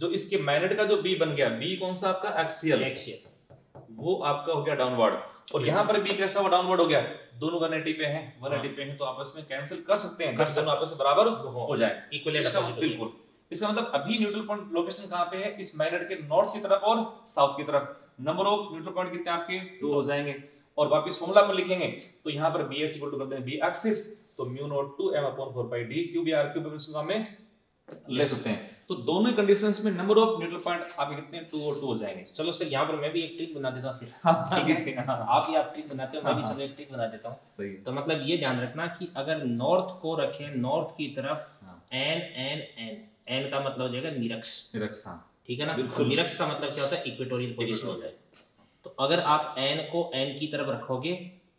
जो इसके मैग्नेट का जो बी बन गया, बी कौन सा आपका एक्सियल, एक्सियल वो आपका हो गया डाउनवर्ड, और यहाँ पर भी कैसा वो डाउनवर्ड हो गया, दोनों वन एटी पे हैं, वन एटी पे हैं तो आपस में कैंसिल कर सकते हैं, दोनों आपस में बराबर हो जाए बिल्कुल। इसका मतलब अभी न्यूट्रल पॉइंट लोकेशन कहाँ पे है, इस मैग्नेट के नॉर्थ की तरफ और साउथ की तरफ। नंबर ऑफ न्यूट्रल पॉइंट कितने आपके, दो हो जाएंगे। और वापस फॉर्मूला पर लिखेंगे तो यहाँ पर बी एक्स इक्वल टू कर देंगे बी एक्सिस, तो mu naught two M upon four pi D cube या आर क्यूब में ले सकते हैं। तो दोनों कंडीशंस में नंबर ऑफ न्यूट्रल पॉइंट आपके कितने, टू और टू हो जाएंगे। चलो सर यहाँ पर मैं भी एक ट्रिक बना देता हूँ फिर, ठीक है आप ही आप ट्रिक बनाते हो, मैं भी चलो एक ट्रिक बना देता हूँ। तो मतलब ये ध्यान रखना कि अगर नॉर्थ को रखें नॉर्थ की तरफ एन एन एन एन का मतलब हो जाएगा निरक्ष, निरक्ष हाँ ठीक है ना, निरक्ष का मतलब क्या होता है इक्वेटोरियल पोजीशन होता है। तो अगर आप एन को एन की तरफ रखोगे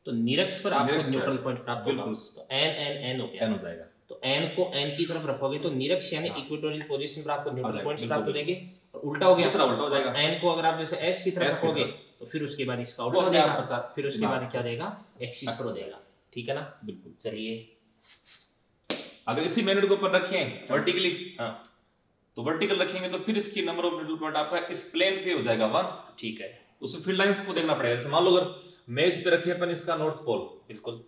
तो निरक्ष पर आपको न्यूट्रल पॉइंट प्राप्त होगा, तो एन एन एन हो गया, एन हो जाएगा। तो n को n की तरफ रखोगे तो निरक्ष यानी इक्वेटोरियल पोजीशन पर आपको न्यूट्रल पॉइंट्स प्राप्त हो जाएंगे, और उल्टा हो गया दूसरा उल्टा हो जाएगा। n को अगर आप जैसे s की तरफ रखोगे तो फिर उसके बाद इसका उल्टा हो जाएगा, फिर उसके बाद क्या रहेगा एक्सिस पर हो जाएगा, ठीक है ना बिल्कुल। चलिए अगर इसी मैग्नेट को ऊपर रखें वर्टिकली हां तो वर्टिकल रखेंगे तो फिर इसकी नंबर ऑफ न्यूट्रल पॉइंट आपका इस प्लेन पे हो जाएगा वन, ठीक है। उस फील्ड लाइंस को देखना पड़ेगा, जैसे मान लो अगर मेज पे रखे अपन इसका नॉर्थ पोल बिल्कुल,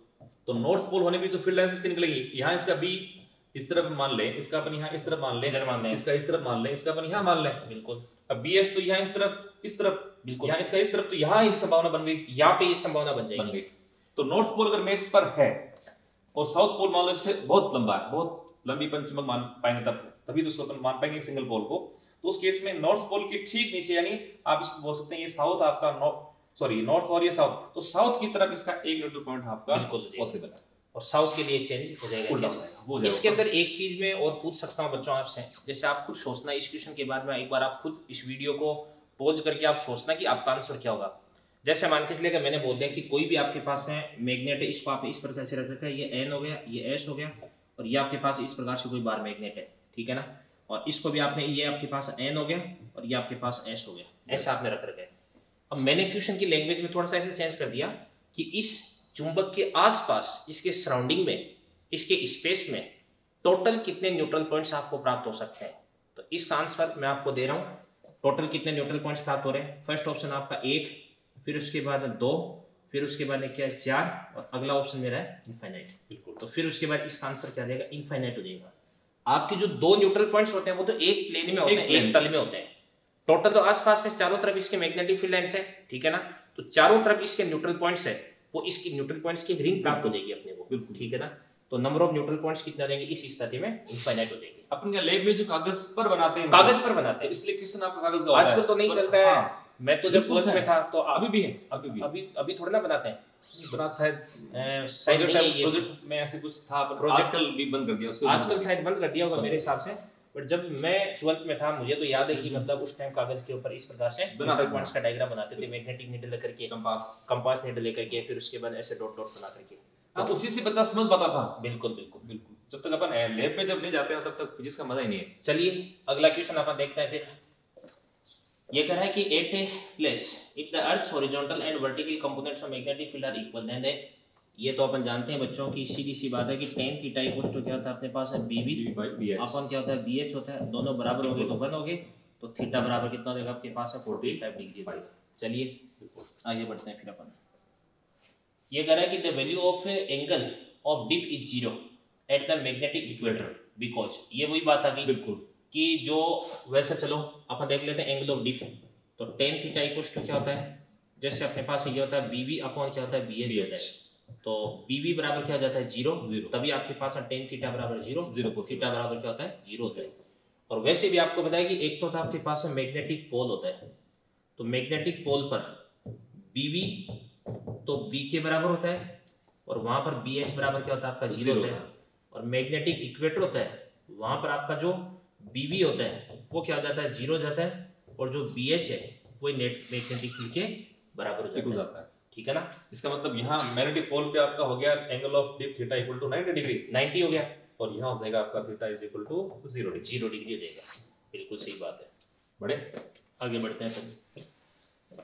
तो नॉर्थ पोल होने पे जो फील्ड लाइंस इसकी निकलेगी, यहाँ इसका बी इस तरफ मान ले, इसका अपन यहाँ इस तरफ मान ले, मान ले इसका इस तरफ मान ले, इसका अपन यहाँ मान ले बिल्कुल। अब बी एस तो यहाँ इस तरफ इस तरफ बिल्कुल, यहाँ इसका इस तरफ, तो यहाँ ये संभावना बन गई, यहाँ पे ये संभावना बन जाएगी। तो नॉर्थ पोल अगर मेज पर है और साउथ पोल मान लो इससे बहुत लंबा है, बहुत लंबी पंचमक मान पाएंगे तब तभी तो उसको अपन मान पाएंगे सिंगल पोल को। तो उस केस में नॉर्थ पोल के ठीक नीचे यानी आप इसको बोल सकते हैं ये साउथ आपका सॉरी नॉर्थ और ये साउथ, तो साउथ की तरफ इसका एक न्यूट्रल पॉइंट आपका पॉसिबल है, और साउथ के लिए चेंज हो जाएगा। इसके अंदर एक चीज में और पूछ सकता हूं बच्चों आपसे, जैसे आप खुद सोचना इस क्वेश्चन के बारे में, एक बार आप खुद इस वीडियो को पॉज करके आप सोचना कि आपका आंसर क्या होगा। जैसे मान के चलिए मैंने बोल दिया कि कोई भी आपके पास में मैग्नेट है, इसको आप इस प्रकार से रख रखा है, ये एन हो गया, ये एस हो गया, और ये आपके पास इस प्रकार से कोई बार मैग्नेट है, ठीक है ना। और इसको भी आपने, ये आपके पास एन हो गया और ये आपके पास एस हो गया, ऐसा आपने रख रखा है। अब मैंने क्वेश्चन की लैंग्वेज में थोड़ा सा ऐसे चेंज कर दिया कि इस चुंबक के आसपास, इसके सराउंडिंग में, इसके स्पेस में टोटल कितने न्यूट्रल पॉइंट्स आपको प्राप्त हो सकते हैं। तो इसका आंसर मैं आपको दे रहा हूँ, टोटल कितने न्यूट्रल पॉइंट्स प्राप्त हो रहे हैं। फर्स्ट ऑप्शन आपका एक, फिर उसके बाद दो, फिर उसके बाद क्या है चार, और अगला ऑप्शन मेरा है इनफाइनाइट बिल्कुल। तो फिर उसके बाद इसका आंसर क्या जाएगा, इनफाइनाइट हो जाएगा। आपके जो दो न्यूट्रल पॉइंट्स होते हैं वो तो एक प्लेन में होते हैं, एक तल में होते हैं। टोटल तो आसपास में चारों तरफ इसके मैग्नेटिक फील्ड लाइंस है, ठीक है ना। तो चारों तरफ इसके न्यूट्रल पॉइंट्स है, वो इसकी न्यूट्रल पॉइंट्स की रिंग प्राप्त हो जाएगी अपने को, ठीक है ना। तो नंबर ऑफ न्यूट्रल पॉइंट्स कितना देंगे इस स्थिति में, इनफाइनाइट हो जाएंगे। अपन क्या लैब में जो कागज पर बनाते हैं, कागज पर बनाते हैं, इसलिए क्वेश्चन आपका कागज का आजकल तो नहीं चलता है। मैं तो जब ट्वेल्थ में था तो अभी भी है, अभी भी अभी अभी थोड़ा ना बनाते हैं, बना शायद शायद प्रोजेक्ट में ऐसे कुछ था, प्रोजेक्ट भी बंद कर दिया उसको, आजकल शायद बंद कर दिया होगा मेरे हिसाब से। बट जब मैं ट्वेल्थ में था मुझे तो याद है कि मतलब उस टाइम कागज के ऊपर इस प्रकार से पॉइंट्स का डायग्राम बनाते थे, मैग्नेटिक नीडल लेकर के, कंपास कंपास नीडल लेकर के, फिर उसके बाद ऐसे डॉट डॉट बना करके। हाँ, उसी से बच्चा समझ पाता था। बिल्कुल बिल्कुल बिल्कुल, जब तक अपन लैब में जब नहीं जाते हैं तब तक फिजिक्स का मजा ही नहीं है। चलिए अगला क्वेश्चन अपन देखते हैं। फिर ये कह रहा है कि at a place if the earth's horizontal and vertical components of magnetic field are equal then they, ये तो अपन जानते हैं बच्चों की सीधी सी बात है कि tan थीटा इक्वल टू क्या होता है अपने पास है bv अपन क्या होता है bh होता है, दोनों बराबर हो गए तो वन हो गए, तो थीटा बराबर कितना हो जाएगा आपके पास है पैंतालीस डिग्री बाय। चलिए आगे बढ़ते हैं। फिर अपन ये कह रहा है कि the value of angle of dip is zero at the magnetic equator because, ये वही बात आ गई बिल्कुल कि जो वैसे चलो अपन देख लेते हैं एंगल ऑफ डिप, तो tan थीटा इक्वल टू क्या होता है जैसे अपने पास ये होता है bv अपॉन क्या होता है bh होता है, तो bv बराबर क्या हो जाता है जीरो, तभी आपके पास tan थीटा बराबर जीरो, थीटा बराबर क्या होता है जीरो होता है। और वैसे भी आपको पता है कि एक तो था आपके पास मैग्नेटिक पोल होता है, तो मैग्नेटिक पोल पर bv तो b के बराबर होता है और वहां पर bh बराबर क्या होता है आपका जीरो होता है, और मैग्नेटिक इक्वेटर होता है वहां पर आपका जो bv होता है वो क्या हो जाता है जीरो जाता है, और जो bh है वो मैग्नेटिक फील्ड के बराबर हो जाता है। ठीक है ना, इसका मतलब यहाँ मैग्नेटिक पोल पे आपका हो गया angle of dip theta equal to नब्बे डिग्री, नब्बे हो गया, और यहाँ हो जाएगा आपका theta is equal to zero degree, zero degree हो जाएगा। बिल्कुल सही बात है। बड़े आगे बढ़ते हैं।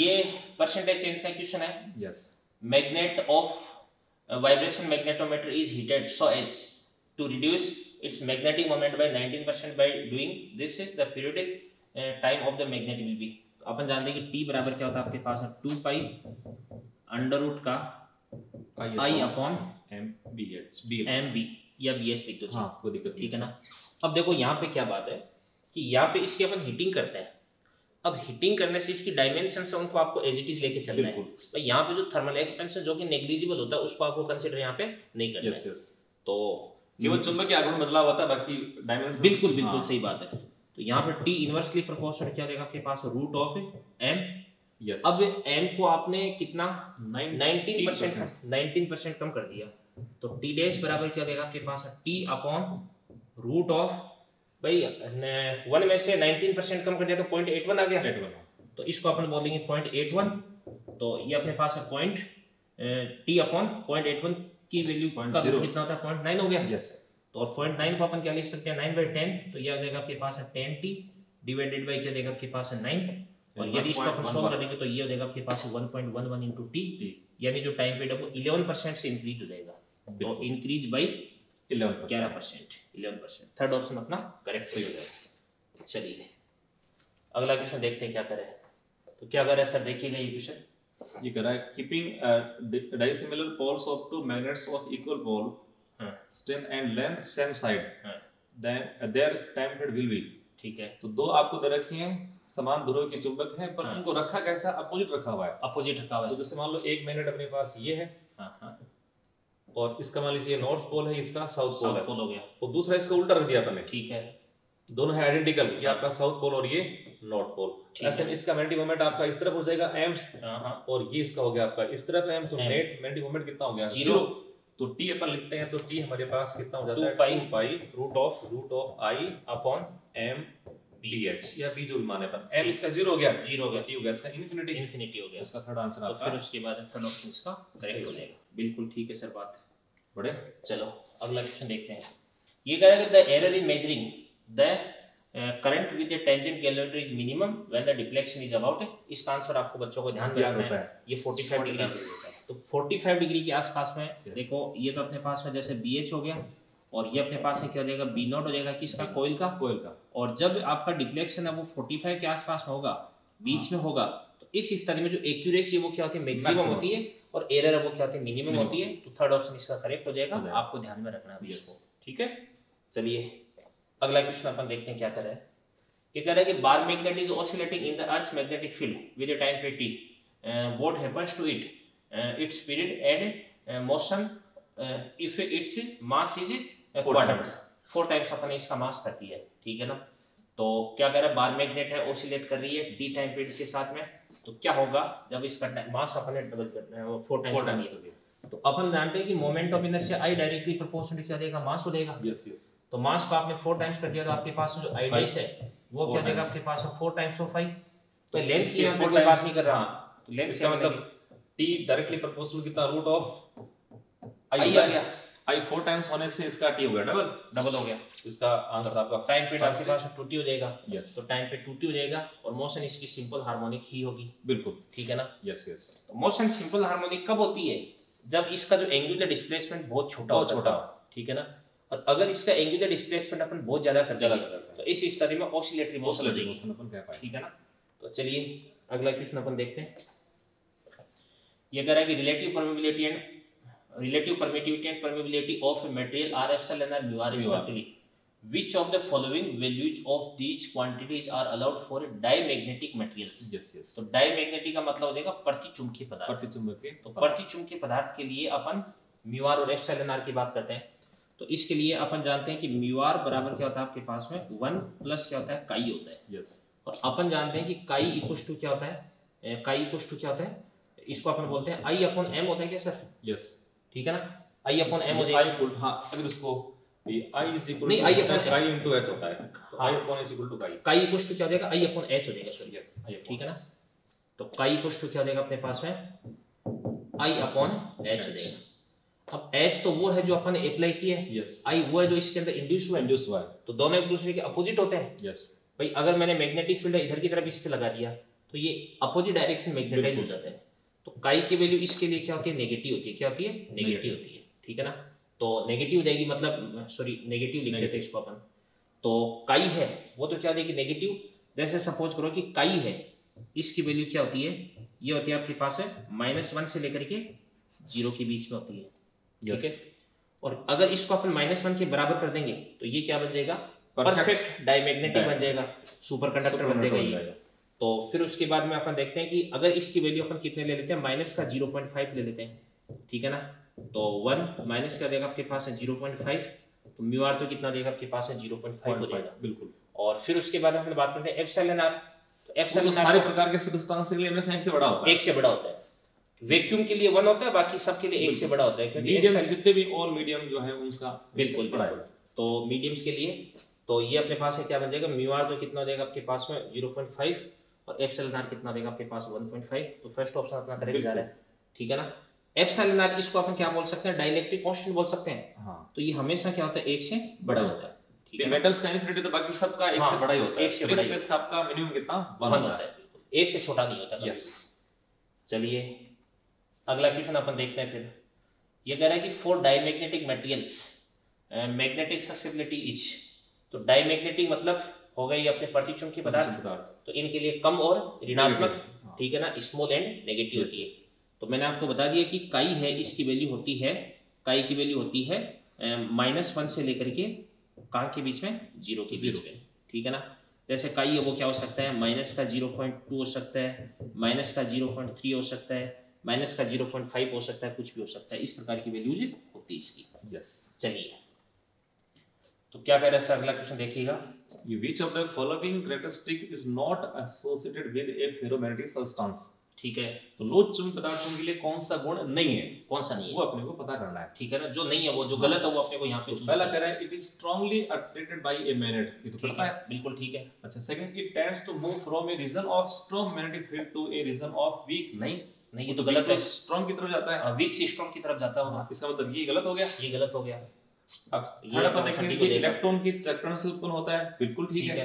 ये परसेंटेज चेंज का क्वेश्चन है। Yes, magnet of vibration magnetometer is heated so as to reduce its magnetic moment by nineteen percent by doing this is the periodic time of the magnet will be. अपन जानते हैं कि T बराबर क्या होता है आपके पास है टू पाई अंडर रूट का I upon M B H B M B या बी एच लिख दो। हाँ, कोई दिक्कत नहीं। ठीक है ना, अब देखो यहाँ पे क्या बात है कि यहाँ पे इसकी अपन हीटिंग करते हैं, अब हीटिंग करने से इसकी डायमेंशन से उनको आपको एज इट इज लेके चलना है, तो यहाँ पे जो थर्मल एक्सपेंशन जो कि नेग्लिजिबल होता है उसको आपको कंसीडर यहाँ पे नहीं करना है, तो केवल चुंबक के आघूर्ण बदलाव होता है, बाकी डायमेंशन। बिल्कुल बिल्कुल सही बात है। तो यहाँ पे टी इनवर्सली प्रोपोर्शनल क्या रहेगा आपके पास रूट ऑफ एम। यस, अब एम को आपने कितना नाइनटीन परसेंट कम कर दिया, तो टी डैश बराबर क्या रहेगा आपके पास टी अपॉन रूट ऑफ भाई वन में से नाइनटीन परसेंट कम कर दिया तो पॉइंट एट वन आ गया, तो इसको अपन बोलेंगे पॉइंट एट वन, तो ये अपने पास है point T upon point eight one की वैल्यू कितना होता है पॉइंट नाइन हो गया। यस, तो और पॉइंट नाइन को अपन क्या लिख सकते हैं नाइन बाई टेन, तो ये आ जाएगा आपके पास है टेन टी डिवाइडेड बाई क्या देगा आपके पास है नाइन, और यदि इसको अपन सॉल्व करेंगे तो ये हो जाएगा आपके पास one point one one into T, यानी जो टाइम पीरियड है वो इलेवन परसेंट से इंक्रीज हो जाएगा, तो इंक्रीज बाई इलेवन ग्यारह percent eleven percent third option अपना करेक्ट सही हो जाएगा। चलिए अगला क्वेश्चन देखते हैं क्या करें। तो क्या कर रहा है सर, देखिएगा ये क्वेश्चन ये कह रहा है keeping dissimilar poles of two magnets of equal pole strength and length same side then their time period will be. ठीक है, तो दो आपको दे रखे हैं समान ध्रुव के चुंबक हैं पर उनको रखा कैसा अपोजिट रखा हुआ है, अपोजिट रखा हुआ है, तो जैसे मान लो एक मैग्नेट अपने पास ये है, हां हां, और इसका मान लीजिए नॉर्थ पोल है, इसका साउथ पोल है, पोल हो गया, और दूसरा इसका उल्टा रख दिया आपने। ठीक है, दोनों है आइडेंटिकल, ये आपका साउथ पोल और ये नॉर्थ पोल, ऐसे में इसका मैग्नेटिक मोमेंट आपका इस तरफ हो जाएगा m, और ये इसका हो गया आपका इस तरफ m, तो नेट मैग्नेटिक मोमेंट कितना हो गया जीरो, तो टी अपन लिखते हैं, तो टी हमारे पास कितना हो जाता है pi pi root of root of I upon M B H या बी जो मान है अपन, एम इसका जीरो हो गया, जीरो हो गया, टी हो गया इसका इन्फिनिटी, इन्फिनिटी हो गया इसका थर्ड आंसर आता है, फिर उसके बाद थर्ड ऑप्शन इसका करेक्ट हो जाएगा। बिल्कुल ठीक है सर बात, बड़े चलो अगला क्वेश्चन देखते हैं। ये कह रहा है कि the error in measuring the current with the tangent calculator is minimum when the deflection is about, इसका आंसर आपको बच्चों को ध्यान रखना है, ये पैंतालीस डिग्री होता है, तो पैंतालीस डिग्री के आसपास में। yes. देखो ये तो अपने पास में जैसे B H हो गया और ये अपने पास है क्या हो जाएगा B नॉट हो जाएगा किसका कोयल का, कोयल का, और जब आपका डिफ्लेक्शन है वो पैंतालीस के आसपास होगा, बीच हाँ. में होगा, तो इस स्तर में जो एक्यूरेसी वो क्या होती है मैक्सिमम होती है और एरर है वो क्या होती है मिनिमम होती है, तो थर्ड ऑप्शन इसका करेक्ट हो जाएगा, आपको ध्यान में रखना है इसको। ठीक है, चलिए अगला क्वेश्चन अपन देखते हैं क्या कर रहा है। ये कह रहा है कि bar magnet is oscillating in the earth magnetic field with a time period T, what happens to it its period and motion if its mass is quarter, four times अपन इसका मास करती है। ठीक है ना, तो क्या कह रहा है बार मैग्नेट है ऑसिलेट कर रही है डी टाइम पीरियड के साथ में, तो क्या होगा जब इसका मास अपन ने डबल करना है वो फोर टाइम्स कर दिया, तो अपन जानते हैं कि moment of inertia I directly proportional क्या देगा मास हो देगा। यस यस, तो मास को आपने फोर टाइम्स कर दिया तो आपके पास जो आई डैश है वो क्या देगा आपके पास फोर टाइम्स ऑफ आई, तो लेंस की फोर टाइम्स नहीं कर रहा, तो लेंस का मतलब टी डायरेक्टली प्रोपोर्शनल कितना रूट ऑफ आई आ गया, आई फोर टाइम्स होने से इसका टी हो गया डबल, डबल हो गया इसका आंसर आपका। टाइम पे आपके पास टूटी हो जाएगा, यस, तो टाइम पे टूटी हो जाएगा और मोशन इसकी सिंपल हार्मोनिक ही होगी, बिल्कुल ठीक है ना, यस यस। तो मोशन सिंपल हार्मोनिक कब होती है, जब इसका जो एंगुलर डिस्प्लेसमेंट बहुत छोटा हो, छोटा ठीक है ना, और अगर इसका एंगुलर डिस्प्लेसमेंट अपन बहुत ज्यादा कर देंगे तो इस स्थिति में ऑसिलेटरी मोशन हो जाएगी, अपन कह पाएंगे ठीक है ना। तो चलिए अगला क्वेश्चन अपन देखते हैं। ये कह रहा है कि relative permeability and relative permittivity and permeability of a material are epsilon and mu are respectively. Which of the following values of these quantities are allowed for diamagnetic materials? Yes, yes. तो diamagnetic का मतलब हो जाएगा प्रतिचुंबकीय पदार्थ, प्रतिचुंबकीय, तो प्रतिचुंबकीय पदार्थ के लिए अपन mu r और epsilon r की बात करते हैं। तो इसके लिए अपन जानते हैं कि mu r बराबर क्या होता है आपके पास में वन प्लस क्या होता है काई होता है, yes, और अपन जानते हैं कि काई इक्वल्स टू क्या होता है, काई इक्वल्स टू क्या होता है, इसको अपन बोलते हैं i अपॉन m होता है क्या सर, यस ठीक है ना, i अपॉन m हो जाएगा, i इक्वल, हां अगर उसको i इज इक्वल नहीं i upon chi into h होता है, तो i upon is equal to chi, chi equal to क्या हो जाएगा i अपॉन h हो जाएगा सॉरी, यस ठीक है ना। तो काई इक्वल टू क्या हो जाएगा अपने पास में i अपॉन h हो जाएगा। अब h तो वो है जो अपन अप्लाई किया है, यस, i वो है जो इसके अंदर इंड्यूस हुआ, इंड्यूस हुआ है, तो दोनों एक दूसरे के अपोजिट होते हैं, यस भाई। अगर मैंने मैग्नेटिक फील्ड इधर की तरफ इस पे लगा दिया तो ये अपोजिट डायरेक्शन मैग्नेटाइज हो जाता है, तो काई की वैल्यू इसके लिए क्या होती है नेगेटिव होती है, क्या होती है नेगेटिव होती है ठीक है ना। तो नेगेटिव हो जाएगी मतलब सॉरी नेगेटिव लिख देते हैं इसको अपन, तो काई है वो तो क्या हो जाएगी नेगेटिव। जैसे सपोज करो कि काई है इसकी वैल्यू क्या होती है, ये होती है आपके पास है माइनस वन से लेकर के जीरो के बीच में होती है, ठीक है, और अगर इसको अपन माइनस वन के बराबर कर देंगे तो ये क्या बन जाएगा परफेक्ट डायमैग्नेटिक बन जाएगा, सुपर कंडक्टर बन जाएगा। तो फिर उसके बाद में अपन देखते हैं कि अगर इसकी वैल्यू अपन कितने ले लेते हैं, माइनस का जीरो पॉइंट फाइव ले लेते हैं, ठीक है ना। तो वन माइनस का देगा आपके पास है जीरो पॉइंट फाइव, तो म्यू आर तो कितना देगा आपके पास है जीरो पॉइंट फाइव हो जाएगा, बिल्कुल। और फिर उसके बाद हम बात करते हैं एप्सिलॉन आर, तो एप्सिलॉन आर सारे प्रकार के सब्सटेंस के लिए हमेशा एक से बड़ा होता है, एक से बड़ा होता है, वैक्यूम के लिए वन होता है, बाकी सब के लिए एक से बड़ा होता है, क्योंकि मीडियम जितने भी और मीडियम जो है उनका बिल्कुल बड़ा है, तो मीडियम्स के लिए। तो ये अपने पास में क्या बन जाएगा म्यू आर तो कितना हो जाएगा आपके पास में जीरो पॉइंट फाइव और एप्सिलॉन आर कितना देगा आपके पास वन पॉइंट फाइव, तो फर्स्ट ऑप्शन अपना करेक्ट जा रहा है, ठीक है ना। एप्सिलॉन आर इसको अपन क्या बोल सकते हैं डाइइलेक्ट्रिक कांस्टेंट बोल सकते हैं, हां, तो ये हमेशा क्या होता है एक से बड़ा होता है, ठीक है। मेटल्स का इनफिनिटी तो बाकी सबका एक से बड़ा ही होता है, एक से बड़ा स्पेस का आपका मिनिमम कितना वन होता है, एक से छोटा नहीं होता, यस। चलिए अगला क्वेश्चन अपन देखते हैं। फिर ये कह रहा है कि for diamagnetic materials magnetic susceptibility is, तो डायमैग्नेटिक मतलब हो गई अपने प्रतिचुंबकीय पदार्थ, तो इनके लिए कम और ऋणात्मक, ठीक है ना, स्मॉल एंड नेगेटिव होती है। तो मैंने आपको बता दिया कि काई है इसकी वैल्यू होती है, काई की वैल्यू होती है माइनस वन से लेकर के कहाँ के बीच में जीरो के बीच में, ठीक है ना। जैसे काई है वो क्या हो सकता है माइनस का जीरो पॉइंट टू हो सकता है, माइनस का जीरो पॉइंट थ्री हो सकता है, माइनस का जीरो पॉइंट फाइव हो सकता है, कुछ भी हो सकता है, इस प्रकार की वैल्यूज होती है इसकी। चलिए तो क्या कह रहा है सर अगला क्वेश्चन देखिएगा। Which of the following characteristic is not associated with a ferromagnetic substance? ठीक है, तो लोचुंबकीय पदार्थों के लिए कौन सा गुण नहीं है, कौन सा नहीं है वो अपने को पता करना है, ठीक है ना। जो नहीं है वो जो गलत है वो अपने को यहाँ पे पहला कह रहा है it is strongly attracted by a magnet, ये तो पता है बिल्कुल, ठीक है। अच्छा second it tends to move from a region of strong magnetic field to a region of weak, नहीं नहीं ये तो गलत है, strong की तरफ जाता है, weak से strong की तरफ जाता होगा, इसका मतलब ये गलत हो गया, ये गलत हो गया। अब थर्ड अपन देखेंगे कि इलेक्ट्रॉन के चक्रण से उत्पन्न होता है, बिल्कुल ठीक है।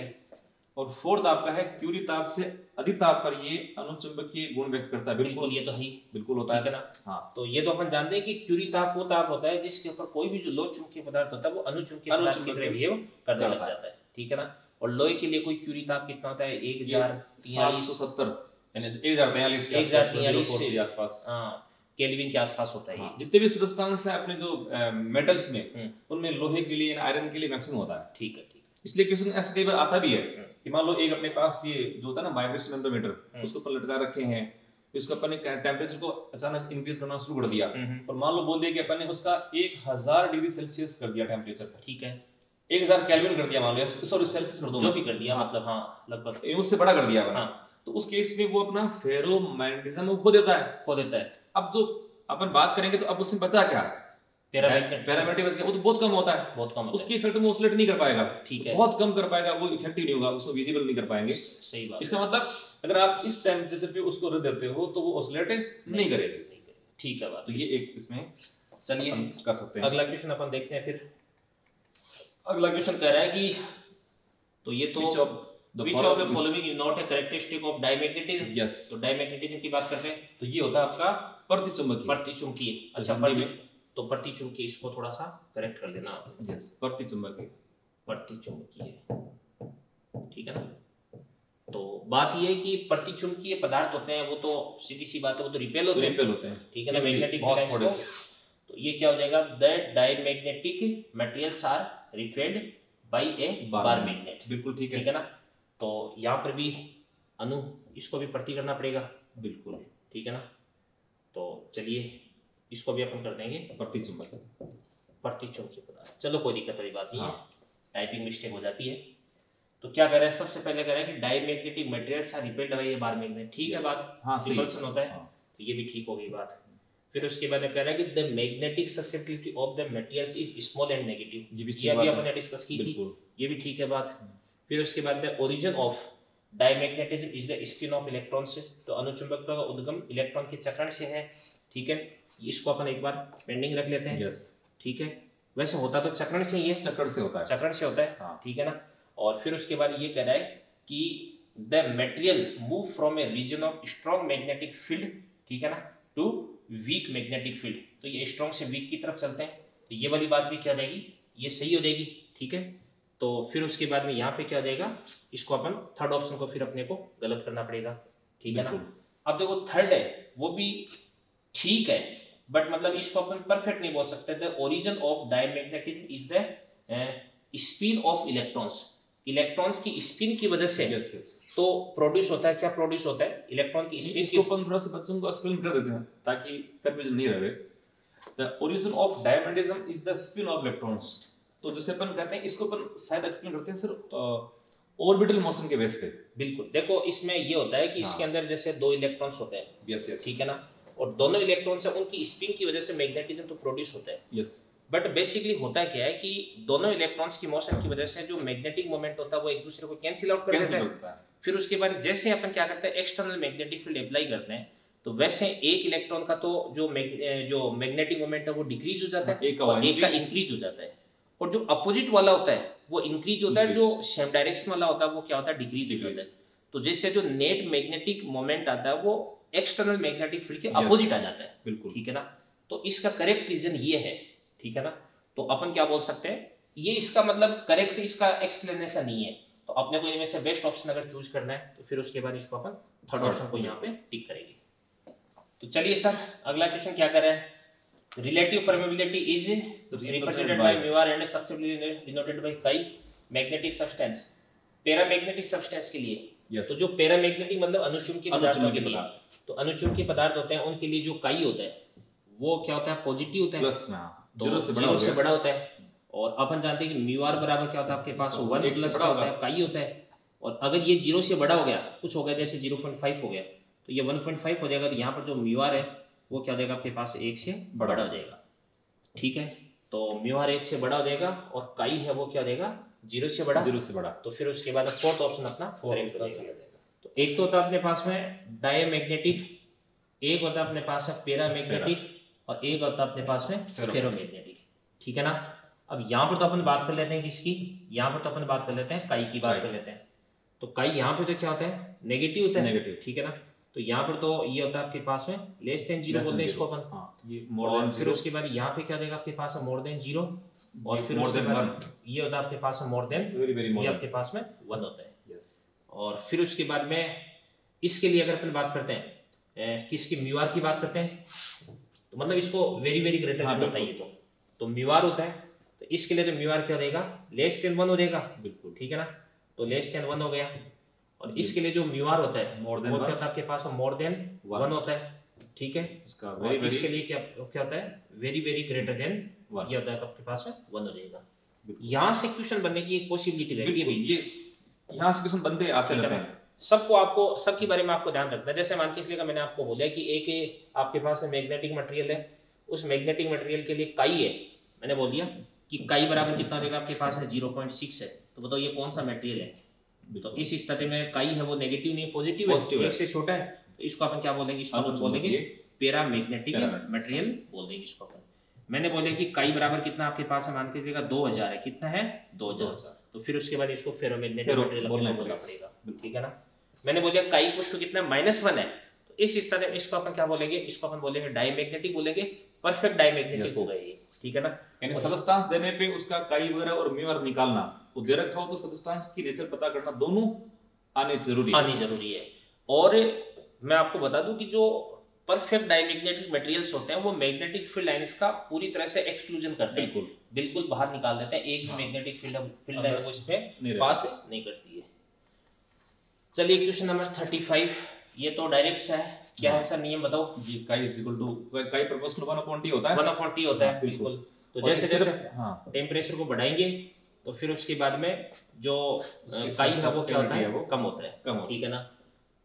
और फोर्थ आपका है क्यूरी ताप से अधिक ताप पर ये अनुचुंबकीय गुण व्यक्त करता है, बिल्कुल ये तो ही बिल्कुल होता है ना, हां। तो ये तो अपन जानते हैं कि क्यूरी ताप वो ताप होता है जिसके ऊपर कोई भी जो लो चुंबकीय पदार्थ होता है वो अनुचुंबकीय पदार्थ की तरह बिहेव करने लग जाता है, ठीक है ना। और लोहे के लिए कोई क्यूरी ताप कितना होता है एक हजार तीन सौ सत्तर यानी एक हजार बयालीस के आसपास, एक हजार बयालीस के आसपास हां केल्विन के आसपास होता है। हाँ, जितने भी सब्सटेंस है अपने जो मेटल्स में उनमें लोहे के लिए आयरन के लिए मैक्सिमम होता है, ठीक है ठीक है। इसलिए क्वेश्चन ऐसे कई बार आता भी है कि मान लो एक अपने पास ये जो होता है ना वाइब्रेशन मैनोमीटर, उसको ऊपर लटका रखे हैं, इसको अपन ने टेंपरेचर को अचानक इंक्रीज करना शुरू कर दिया और मान लो बोल दिया कि अपन ने उसका एक हजार डिग्री सेल्सियस कर दिया टेंपरेचर, ठीक है एक हजार केल्विन कर दिया मान लो, सॉरी सेल्सियस कर दो जो भी कर दिया मतलब, हां लगभग उससे बड़ा कर दिया अपन, तो उस केस में वो अपना फेरोमैग्नेटिज्म खो देता है, खो देता है। अब जो अपन बात करेंगे तो अब उसमें बचा क्या पैरामैग्नेटिक, बच गया वो तो बहुत कम होता है, बहुत कम, उसकी इफेक्ट में ऑसिलेट नहीं कर पाएगा, ठीक है बहुत कम कर पाएगा, वो इफेक्टिव नहीं होगा, उसको विजिबल नहीं कर पाएंगे, सही बात। इसका मतलब अगर आप इस टेंपरेचर पे उसको रख देते हो तो वो ऑसिलेट नहीं करेगा, ठीक है बात। तो ये एक इसमें चलिए कर सकते हैं। अगला क्वेश्चन अपन देखते हैं फिर। अगला क्वेश्चन कह रहा है कि तो ये तो which of the following is not a characteristic of diamagnetism? Yes. तो diamagnetism की बात करते हैं तो ये होता है आपका प्रतिचुंबकीय। प्रतिचुंबकीय, अच्छा तो प्रतिचुंबकीय इसको थोड़ा सा करेक्ट कर लेना आप। यस प्रतिचुंबकीय, प्रतिचुंबकीय ठीक है ना। तो बात ये है कि प्रतिचुंबकीय पदार्थ होते हैं वो तो सीधी सी बात है वो तो रिपेल होते हैं, रिपेल होते हैं ठीक है ना मैग्नेटिक फील्ड। तो ये क्या हो जाएगा that diamagnetic materials are repelled by a bar magnet. बिल्कुल ठीक है ठीक है ना। तो यहाँ पर भी अनु इसको भी प्रति करना पड़ेगा बिल्कुल ठीक है ना। तो चलिए इसको भी अपन कर देंगे प्रतिचुंबकीय, प्रतिचुंबकीय पदार्थ। चलो कोई दिक्कत वाली बात नहीं है, टाइपिंग मिस्टेक हो जाती है। तो क्या कर रहा है सबसे पहले कह रहा है कि diamagnetic materials are repelled by a bar magnet ठीक है बात। हाँ, रिपल्शन होता है। हाँ। तो ये भी ठीक हो गई बात। फिर उसके बाद कह रहा है कि the magnetic susceptibility of the materials is small and negative, ये भी ये भी हमने डिस्कस की थी, ये भी ठीक है बात। फिर उसके बाद the origin of diamagnetism is the spin of electrons, तो अनुचुंबकत्व का उद्गम इलेक्ट्रॉन के चक्रण से है ठीक है। इसको अपन एक बार पेंडिंग रख लेते हैं ठीक है। वैसे होता तो चक्रण से ही है, चक्रण से होता है, चक्रण से होता है ठीक है ना। और फिर उसके बाद ये कह रहा है कि the material move from a region of strong magnetic field ठीक है ना टू वीक मैग्नेटिक फील्ड, तो ये स्ट्रॉन्ग से वीक की तरफ चलते हैं। तो ये वाली बात भी क्या हो जाएगी, ये सही हो जाएगी ठीक है। तो फिर उसके बाद में यहाँ पे क्या हो जाएगा इसको अपन थर्ड ऑप्शन को फिर अपने को गलत करना पड़ेगा ठीक है ना। अब देखो थर्ड है वो भी ठीक है बट मतलब इसको अपन परफेक्ट नहीं बोल सकते। The origin of diamagnetism is the spin of electrons, electrons की स्पिन की वजह से yes, yes. तो प्रोड्यूस होता है, क्या प्रोड्यूस होता है इलेक्ट्रॉन की स्पिन। इसको अपन थोड़ा सा बच्चों को एक्सप्लेन कर देते हैं ताकि कंफ्यूजन नहीं रहे। The origin of diamagnetism is the spin of electrons, तो जैसे अपन कहते हैं इसको अपन शायद एक्सप्लेन करते हैं सर ऑर्बिटल मोशन के बेस पे। बिल्कुल देखो इसमें ये होता है कि हाँ। इसके अंदर जैसे दो इलेक्ट्रॉन्स होते हैं ठीक yes, yes. है ना, और दोनों इलेक्ट्रॉन्स है उनकी स्पिन की वजह से मैग्नेटिज्म तो प्रोड्यूस होता है यस। बट बेसिकली होता क्या है कि दोनों इलेक्ट्रॉन्स की मोशन की वजह से जो मैग्नेटिक मोमेंट होता है वो एक दूसरे को कैंसिल आउट कर देता है। फिर उसके बाद जैसे अपन क्या करते हैं एक्सटर्नल मैग्नेटिक फील्ड अप्लाई करते हैं तो वैसे एक इलेक्ट्रॉन का तो जो जो मैग्नेटिक मोमेंट है वो डिक्रीज हो जाता है और एक का इंक्रीज हो जाता है, और जो अपोजिट वाला होता है वो इंक्रीज होता है, जो सेम डायरेक्शन वाला होता है वो क्या होता है डिक्रीज हो जाता है। तो जिससे जो नेट मैग्नेटिक मोमेंट आता है वो एक्सटर्नल मैग्नेटिक फील्ड के अपोजिट आ जाता है बिल्कुल ठीक है ना। तो इसका करेक्ट रीजन ये है ठीक है ना। तो अपन क्या बोल सकते हैं ये इसका मतलब करेक्ट इसका एक्सप्लेनेशन नहीं है। तो अपने को इनमें से बेस्ट ऑप्शन अगर चूज करना है तो फिर उसके बाद इसको अपन थर्ड ऑप्शन को यहाँ पे टिक करेंगे। तो चलिए सर अगला क्वेश्चन क्या कर रहा है, relative permeability is represented by mu R and susceptibility denoted by chi magnetic substance paramagnetic substance के लिए yes. तो जो पैरामैग्नेटिक मतलब अनुचुंबकीय पदार्थों के लिए, तो अनुचुंबकीय पदार्थ होते हैं उनके लिए जो काई होता है वो क्या होता है पॉजिटिव होता है प्लस में तो से बड़ा, से बड़ा होता है। और अपन जानते हैं कि म्यू आर बराबर क्या होता है आपके पास वन प्लस होता है काई होता है। और अगर ये जीरो से बड़ा हो गया कुछ हो गया जैसे जीरो पॉइंट फाइव हो गया तो ये वन पॉइंट फाइव हो जाएगा। तो यहाँ पर जो म्यू आर है वो क्या हो जाएगा आपके पास एक से बड़ा हो जाएगा ठीक है। तो म्यू आर एक से बड़ा हो जाएगा और काई है वो क्या हो जाएगा जीरो से बड़ा, जीरो से बड़ा। तो फिर उसके बाद फोर्थ ऑप्शन अपना करेक्ट हो जाएगा। तो एक तो होता है अपने पास में डायमैग्नेटिक, एक होता है अपने पास में पैरामैग्नेटिक और एक होता है अपने पास में फेरोमैग्नेटिक ठीक है ना। अब यहाँ पर तो अपन बात कर लेते हैं किसकी, यहाँ पर तो अपन बात कर लेते हैं काई की बात कर लेते हैं। तो काई यहाँ पे तो क्या होता है नेगेटिव होता है नेगेटिव ठीक है ना। तो यहाँ पर तो ये होता है आपके पास में लेस देन जीरो बोलते हैं इसको अपन। और फिर उसके बाद यहाँ पे क्या देगा आपके पास मोर देन जीरो, और फिर उसके बाद ये होता है आपके पास मोर देन ये आपके पास में वन होता है। और फिर उसके बाद में इसके लिए अगर अपन बात करते हैं किसकी म्यू आर की बात करते हैं तो मतलब इसको वेरी वेरी ग्रेटर हाँ, होता है ये तो तो म्यू आर होता है। तो इसके लिए तो म्यू आर क्या देगा लेस देन वन हो जाएगा बिल्कुल ठीक है ना। तो लेस देन वन हो गया। और इसके लिए जो म्यू आर होता है मोर देन वो क्या होता है आपके पास मोर देन वन होता है ठीक है। इसका वेरी वेरी इसके लिए क्या क्या होता है very very greater than one, ये होता है आपके पास वन हो जाएगा। यहाँ से क्वेश्चन बनने की एक पॉसिबिलिटी रहती है, ये यहाँ से क्वेश्चन बनते आते रहते हैं। सबको आपको सबके बारे में आपको ध्यान रखना है। जैसे मान के इसलिए मैंने आपको बोला कि एक आपके पास मैग्नेटिक मटेरियल है, उस मैग्नेटिक मटेरियल के लिए काई है। मैंने बोल दिया कि काई बराबर कितना हो जाएगा आपके पास है जीरो पॉइंट सिक्स है। तो बताओ ये कौन सा मटेरियल है। तो इस स्थिति में काई है वो नेगेटिव नहीं पॉजिटिव है, एक से छोटा है। तो इसको अपन क्या बोलेंगे, इसको बोलेंगे पैरामैग्नेटिक मटेरियल बोलेंगे इसको अपन। मैंने बोला कि काई बराबर कितना आपके पास है, मान के चलिएगा दो हजार है, कितना है दो हजार। तो फिर उसके बाद इसको फेरोमैग्नेटिक मटेरियल बोलना पड़ेगा, ठीक है ना। मैंने बोला काई कुछ को कितना माइनस वन है, तो इस इस तरह इसको अपन क्या बोलेंगे, इसको अपन बोलेंगे डायमैग्नेटिक बोलेंगे, परफेक्ट डायमैग्नेटिक होगा ये, ठीक है ना। यानी सबस्टांस देने पे उसका काई वगैरह और म्यू आर निकालना, वो दे रखा हो तो सबस्टांस की नेचर पता करना, दोनों आने जरूरी आनी जरूरी है। और मैं आपको बता दूं कि जो परफेक्ट डायमैग्नेटिक मटेरियल्स होते हैं वो मैग्नेटिक फील्ड लाइंस का पूरी तरह से एक्सक्लूजन करते हैं, बिल्कुल बिल्कुल बाहर निकाल देते हैं, एक मैग्नेटिक फील्ड फील्ड लाइन को इसमें पास नहीं करती है। चलिए क्वेश्चन नंबर पैंतीस, ये तो डायरेक्ट सा है, क्या है सर नियम बताओ जी। काई काई प्रोपोर्शनल वन बाय टी होता है, वन बाय टी होता है बिल्कुल। तो जैसे जैसे हां टेंपरेचर को बढ़ाएंगे तो फिर उसके बाद में जो काई का वो क्या होता है वो कम होता है, ठीक है ना।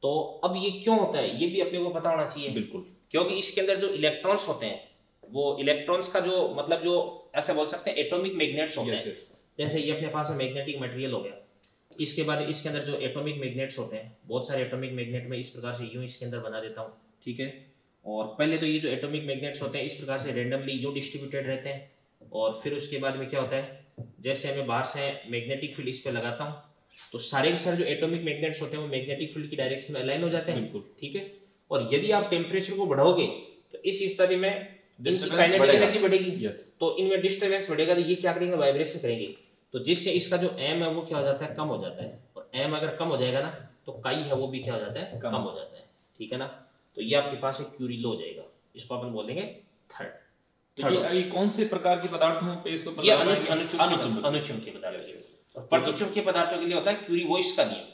तो अब ये क्यों होता है ये भी अपने को पता होना चाहिए, बिल्कुल, क्योंकि इसके अंदर जो इलेक्ट्रॉन्स होते हैं वो इलेक्ट्रॉन्स का जो मतलब जो ऐसे बोल सकते हैं एटॉमिक मैग्नेट्स होते yes, हैं yes. जैसे ये अपने पास मैग्नेटिक मटेरियल हो गया, इसके बाद इसके अंदर जो एटॉमिक मैग्नेट्स होते हैं, बहुत सारे एटॉमिक मैग्नेट में इस प्रकार से यूं इसके अंदर बना देता हूँ, ठीक है। और पहले तो ये जो एटॉमिक मैग्नेट्स होते हैं इस प्रकार से रेंडमली यूं डिस्ट्रीब्यूटेड रहते हैं, और फिर उसके बाद में क्या होता है जैसे मैं बाहर से मैग्नेटिक फील्ड इस पर लगाता हूँ तो सारे के सारे जो एटॉमिक मैग्नेट्स होते हैं वो मैग्नेटिक फील्ड की डायरेक्शन में अलाइन हो जाते हैं, बिल्कुल, ठीक है। और यदि आप टेम्परेचर को बढ़ाओगे तो इस स्थिति में काइनेटिक एनर्जी बढ़ेगी, तो इनमें डिस्टर्बेंस बढ़ेगा, तो ये क्या करेंगे वाइब्रेशन करेंगे, तो जिससे इसका जो एम है वो क्या हो जाता है कम हो जाता है, और एम अगर कम हो जाएगा ना तो काई है वो भी क्या हो जाता है कम हो जाता है, ठीक है ना। तो ये आपके पास एक क्यूरी लो हो जाएगा, इसको अपन बोलेंगे थर्ड। तो ये कौन से प्रकार के पदार्थों पे इसको अनुचुंबकीय पदार्थ है, प्रतिचुंबकीय पदार्थों के लिए होता है क्यूरी वॉइस का नियम,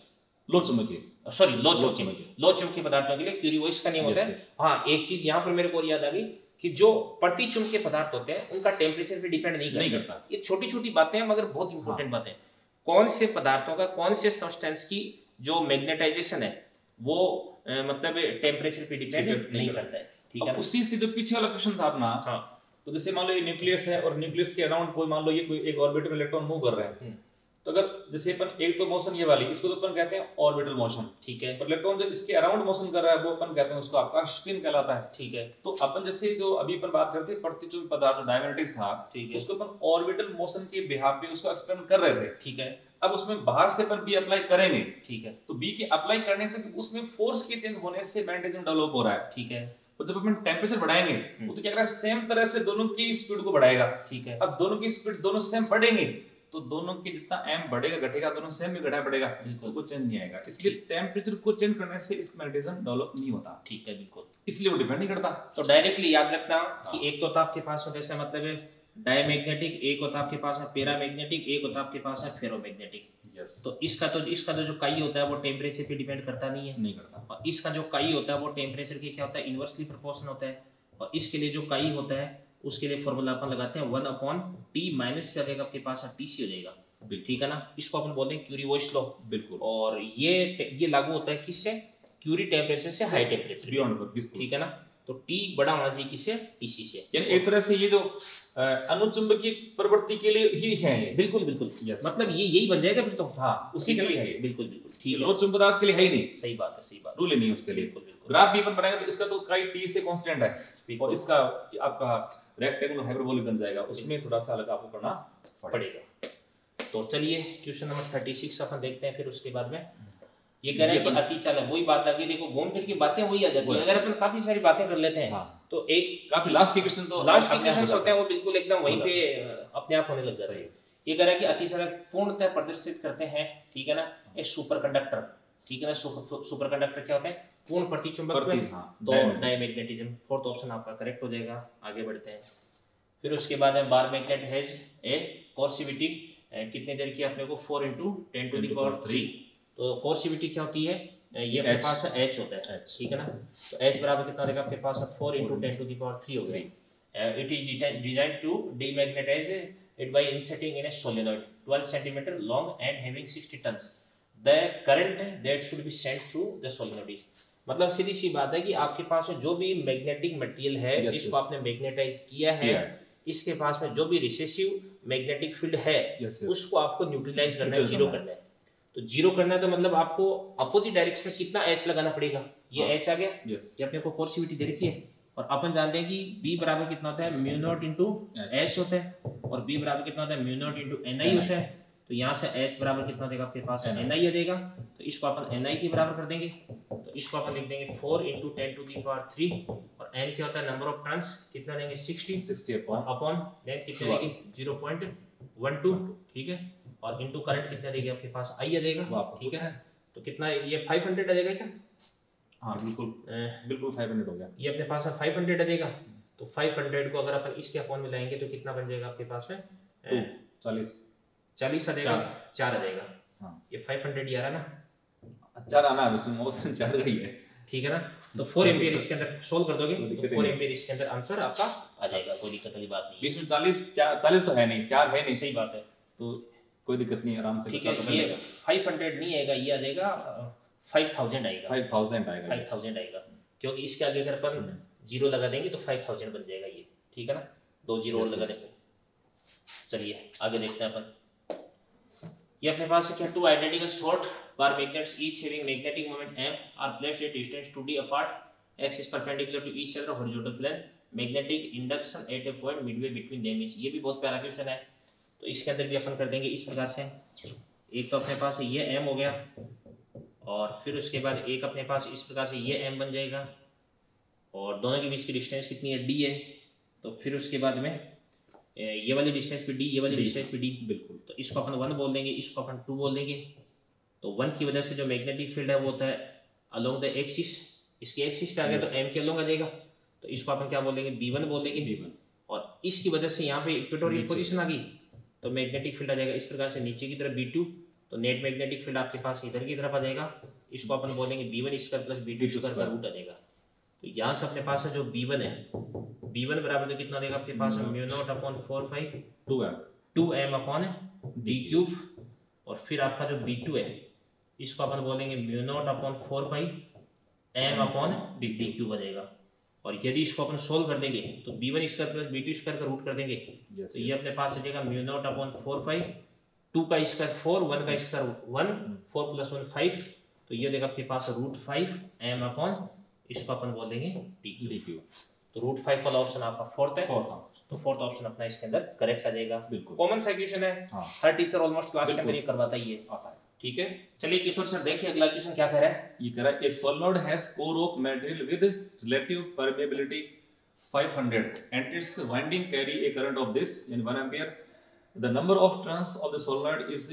लो चुंबकीय सॉरी लो चुंबकीय लो चुंबकीय पदार्थों के लिए क्यूरी वॉइस का नियम होता है। हाँ एक चीज यहाँ पर मेरे को याद आ गई कि जो प्रतिचुंबकीय पदार्थ होते हैं उनका टेम्परेचर पे डिपेंड नहीं, नहीं करता, ये छोटी छोटी बातें हैं मगर बहुत इंपॉर्टेंट हाँ। बातें। कौन से पदार्थों का कौन से सब्सटेंस की जो मैग्नेटाइजेशन है वो ए, मतलब टेम्परेचर पे डिपेंड नहीं करता है, ठीक है। उसी से जो पीछे वाला क्वेश्चन था अपना, तो जैसे मान लो ये न्यूक्लियस है और न्यूक्लियस के अराउंड कोई मान लो ये कोई एक ऑर्बिट में इलेक्ट्रॉन मूव कर रहे हैं, तो अगर जैसे अपन एक तो मोशन ये वाली इसको तो अपन कहते हैं ऑर्बिटल मोशन, ठीक है। और इलेक्ट्रॉन जो इसके अराउंड मोशन कर रहा है वो अपन कहते हैं उसको आपका स्पिन कहलाता है, ठीक है। तो अपन जैसे जो अभी अपन बात करते हैं प्रतिचुंबकीय पदार्थ डायमैग्नेटिक्स था, ठीक है, उसको अपन ऑर्बिटल मोशन के बिहाफ पे उसको एक्सप्लेन कर रहे थे, ठीक है। अब उसमें बाहर से अपन बी अप्लाई करेंगे, ठीक है। तो बी के अप्लाई करने से उसमें फोर्स के चेंज होने से मैग्नेटिज्म डेवलप हो रहा है, ठीक है। और जब अपन टेम्परेचर बढ़ाएंगे तो क्या कर रहा है सेम तरह से दोनों की स्पीड को बढ़ाएगा, ठीक है। अब दोनों की स्पीड दोनों सेम बढ़ेंगे तो दोनों के जितना एम बढ़ेगा घटेगा दोनों सेम ही घटा बढ़ेगा, बिल्कुल कुछ चेंज नहीं आएगा। इसलिए टेम्परेचर को चेंज करने से इसका मैग्नेटिज्म डेवलप नहीं होता, ठीक है, बिल्कुल, इसलिए वो डिपेंड नहीं करता। तो डायरेक्टली याद रखना कि एक तो आपके पास होता है मतलब डायमैग्नेटिक, एक होता आपके पास है पैरामैग्नेटिक, एक होता आपके पास है फेरोमैग्नेटिक, यस। तो इसका तो इसका तो जो काई होता है वो टेम्परेचर पे डिपेंड करता नहीं है, नहीं करता। और इसका जो काई होता है वो टेम्परेचर के क्या होता है इनवर्सली प्रोपोर्शनल होता है, और इसके लिए जो काई होता है उसके लिए फॉर्मूला अपन लगाते हैं वन अपॉन टी माइनस क्या जाएगा आपके पास टी सी हो जाएगा, ठीक है ना। इसको अपन बोलते हैं क्यूरी वॉइस लॉ, बिल्कुल। और ये ये लागू होता है किससे, क्यूरी टेम्परेचर से हाई टेम्परेचर बियॉन्ड, ठीक है ना। तो टी बड़ा होना चाहिए किससे, टीसी से, यानी एक तरह से ये जो अनुचुंबकीय प्रवृत्ति के लिए ही है, बिल्कुल बिल्कुल yes. मतलब ये यही बन जाएगा फिर तो, हाँ उसी के लिए है, बिल्कुल बिल्कुल ठीक है। लो चुंबकीय पदार्थ के लिए है ही नहीं, सही बात है, सही बात, रूल नहीं उसके लिए, बिल्कुल बिल्कुल। ग्राफ भी अपन बनाएंगे तो इसका तो काई टी से कांस्टेंट है और इसका आपका रेक्टेंगुलर हाइपरबोलिक बन जाएगा, उसमें थोड़ा सा अलग आपको करना पड़ेगा। तो चलिए क्वेश्चन नंबर छत्तीस अपन देखते हैं, फिर उसके बाद में ये कह रहे हैं कि अतिचालन, वही बात आ गई, देखो घूम फिर की बातें वही आ जाती है। अगर अपन काफी सारी बातें कर लेते हैं हाँ। तो एक काफी लास्ट के क्वेश्चन तो लास्ट के क्वेश्चंस होते हैं वो बिल्कुल एकदम वहीं पे अपने आप होने लग जाते हैं। ये कह रहा है कि अतिचालन पूर्णतः प्रदर्शित करते हैं, ठीक है ना, ये सुपर कंडक्टर, ठीक है ना। सुपर कंडक्टर क्या होते हैं, पूर्ण प्रतिचुंबक में, तो डायमैग्नेटिज्म फोर्थ ऑप्शन आपका करेक्ट हो जाएगा। आगे बढ़ते हैं, फिर उसके बाद है बार मैग्नेट हैज ए कोर्सिविटी कितने देर की अपने को four into ten to the power three, तो कोर्सिविटी क्या होती है ये अपने पास एच होता है, ठीक है ना। तो एच बराबर कितना रहेगा आपके पास four into ten to the power three हो गया। It is design to demagnetize it by inserting in a solenoid twelve centimetre long and having sixty turns the current that should be sent through the solenoid. मतलब सीधी सी बात है कि आपके पास जो भी मैग्नेटिक मटेरियल है yes, जिसको yes. आपने मैग्नेटाइज किया है yeah. इसके पास में जो भी रिसेसिव मैग्नेटिक फील्ड है yes, yes. उसको आपको न्यूट्रलाइज करना है, जीरो करना है। तो जीरो करना है तो मतलब आपको अपोजिट डायरेक्शन में कितना एच लगाना पड़ेगा, ये एच हाँ, आ गया yes. ये अपने को कोर्सिविटी दे रखी है और अपन जानते हैं कि बी बराबर कितना होता है म्यू नॉट इंटू एच होता है, और बी बराबर कितना होता है mu naught into N I होता है। तो यहाँ से एच बराबर कितना देगा आपके पास एन आई देगा, तो इसको अपन एन आई के बराबर कर देंगे। तो इसको अपन लिख देंगे four into ten to the power three, और एन क्या होता है नंबर ऑफ टर्न्स कितना लेंगे सिक्सटी, सिक्सटी अपॉन लेंथ कितनी लेंगे जीरो पॉइंट वन टू ठीक है, और इंटू करंट कितना देगी आपके पास आई देगा ठीक है। तो कितना ये फाइव हंड्रेड आएगा क्या? हाँ बिल्कुल बिल्कुल फाइव हंड्रेड हो गया, ये अपने पास फाइव हंड्रेड देगा। तो फाइव हंड्रेड को अगर अपन इसके अपॉन में लाएंगे तो कितना बन जाएगा आपके पास में चालीस, चालीस आएगा चार आएगा। हाँ ये फाइव हंड्रेड ही आ रहा ना, चार आना वैसे मोस्टली चार रही है ठीक है ना। तो फोर एम्पीयर इसके अंदर सोल्व कर दोगे तो फोर एम्पीयर इसके अंदर आंसर आपका आ जाएगा, कोई दिक्कत वाली बात नहीं। बीस में चालीस चालीस तो है नहीं, चार है नहीं सही बात है, तो कोई दिक्कत नहीं आराम से ठीक है। ये फाइव हंड्रेड नहीं आएगा, ये आ जाएगा फाइव थाउज़ेंड आएगा, फाइव थाउज़ेंड आएगा, फाइव थाउज़ेंड आएगा, क्योंकि इसके आगे अगर अपन जीरो लगा देंगे तो फाइव थाउज़ेंड बन जाएगा ये ठीक है ना, दो जीरो और लगा देंगे। चलिए आगे देखते हैं अपन, ये अपने पास क्या two identical short bar magnets each having magnetic moment M are placed at distance two D apart, X is perpendicular to each other, horizontal plane, magnetic induction at a point midway between them is. ये भी बहुत प्यारा question है, तो इसके अंदर भी अपन कर देंगे इस प्रकार से। एक तो अपने पास ये एम हो गया, और फिर उसके बाद एक अपने पास इस प्रकार से ये m बन जाएगा, और दोनों के बीच की डिस्टेंस कितनी है d है। तो फिर उसके बाद में ये वाली डिस्टेंस पे d, ये वाली डिस्टेंस पे d बिल्कुल, तो इसको अपन वन बोल देंगे, इसको अपन टू बोल देंगे। तो वन की वजह से जो मैग्नेटिक फील्ड है वो होता है अलोंग द एक्सिस, इसकी एक्सिस पे आ गया तो m के अलोंग आ जाएगा, तो इसको अपन क्या बोल देंगे b वन बोल देंगे b वन। और इसकी वजह से यहाँ पे इक्वेटोरियल पोजीशन आ गई तो मैग्नेटिक फील्ड आ जाएगा इस प्रकार से नीचे की तरफ बी टू, तो नेट मैग्नेटिक फील्ड आपके पास इधर की तरफ आ जाएगा, इसको अपन बोलेंगे B one square plus B two square का रूट आ जाएगा। तो यहाँ से अपने पास जो बी वन है, बी वन बराबर तो कितना देगा आपके पास mu naught upon four five two M upon D cube, और फिर आपका जो बी टू है इसको अपन बोलेंगे mu naught upon four five M upon D cube आ जाएगा। और यदि इसको अपन सोल्व कर देंगे तो B one square plus B two square का रूट कर देंगे, तो ये अपने पास आ जाएगा mu naught upon four five two का स्क्वायर फोर, वन का square one, four plus one five, तो ये देखा आपके पास रूट फाइव एम अपॉन इसको अपन बोल देंगे डी क्यू। तो रूट फाइव वाला ऑप्शन आपका फोर्थ है, तो फोर्थ ऑप्शन अपना इसके अंदर करेक्ट आ जाएगा। कॉमन सा क्वेश्चन है, हर टीचर ऑलमोस्ट क्लास के अंदर ये करवाता ही है आता है ठीक है। चलिए किशोर सर देखिए अगला क्वेश्चन क्या कह रहा है। ये कह रहा है a solid has core of material with relative permeability five hundred and its winding carry a current of this in one ampere. The number of turns of the solenoid is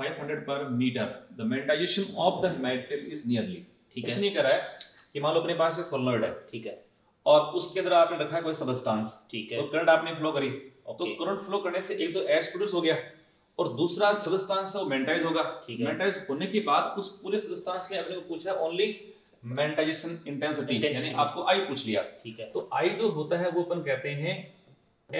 five hundred per meter. The magnetization of the metal is nearly. ठीक है। इसने करा है कि मान लो अपने पास ये solenoid है, ठीक है। और उसके अंदर आपने रखा है कोई substance, ठीक है। तो current आपने flow करी, तो current flow करने से एक तो H produce हो गया, और दूसरा substance वो magnetize होगा। magnetize होने के बाद उस पूरे substance में अपने को पूछा only magnetization intensity, यानी आपको I पूछ लिया, ठीक है। तो I जो होता है वो अपन कहते हैं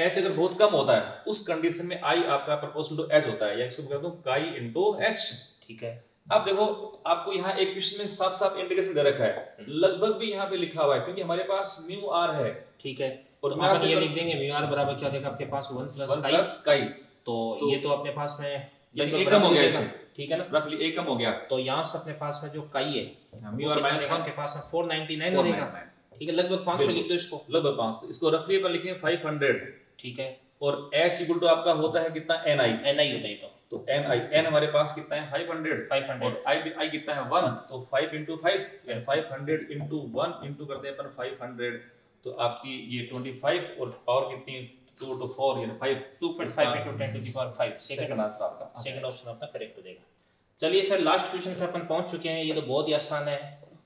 H अगर बहुत कम होता है उस कंडीशन में I आपका प्रोपोर्शनल टू H होता है, या इसको कहते हैं काई इनटू H, ठीक है। अब देखो आपको यहाँ एक क्वेश्चन में साफ-साफ इंडिकेशन दे रखा है, लगभग भी यहाँ पे लिखा हुआ है क्योंकि हमारे पास म्यू आर है, ठीक है। और हम तो ये लिख देंगे म्यू आर बराबर क्या होगा आपके पास वन प्लस काई, तो ये तो अपने पास में यानी एक कम हो गया इससे, ठीक है ना, रफली एक कम हो गया। तो यहाँ से अपने पास में जो काई है म्यू आर माइनस वन के पास में फोर नाइंटी नाइन हो जाएगा, ठीक है। लगभग पाँच सौ लिख दो इसको, लगभग पाँच सौ, इसको रफली पर लिखें फाइव हंड्रेड, ठीक है। और h इक्वल टू आपका होता है कितना ni, ni होता है। तो तो ni n हमारे पास कितना है फाइव हंड्रेड, और i i कितना है वन, तो फाइव इनटू फाइव यानी five hundred into one into करते हैं अपन फाइव हंड्रेड, तो आपकी ये ट्वेंटी फाइव और पावर कितनी टू टू फोर यानी five, two point five into ten to the power five. Second answer आपका, सेकंड ऑप्शन आपका करेक्ट हो जाएगा। चलिए सर लास्ट क्वेश्चन पे अपन पहुंच चुके हैं, ये तो बहुत ही आसान है,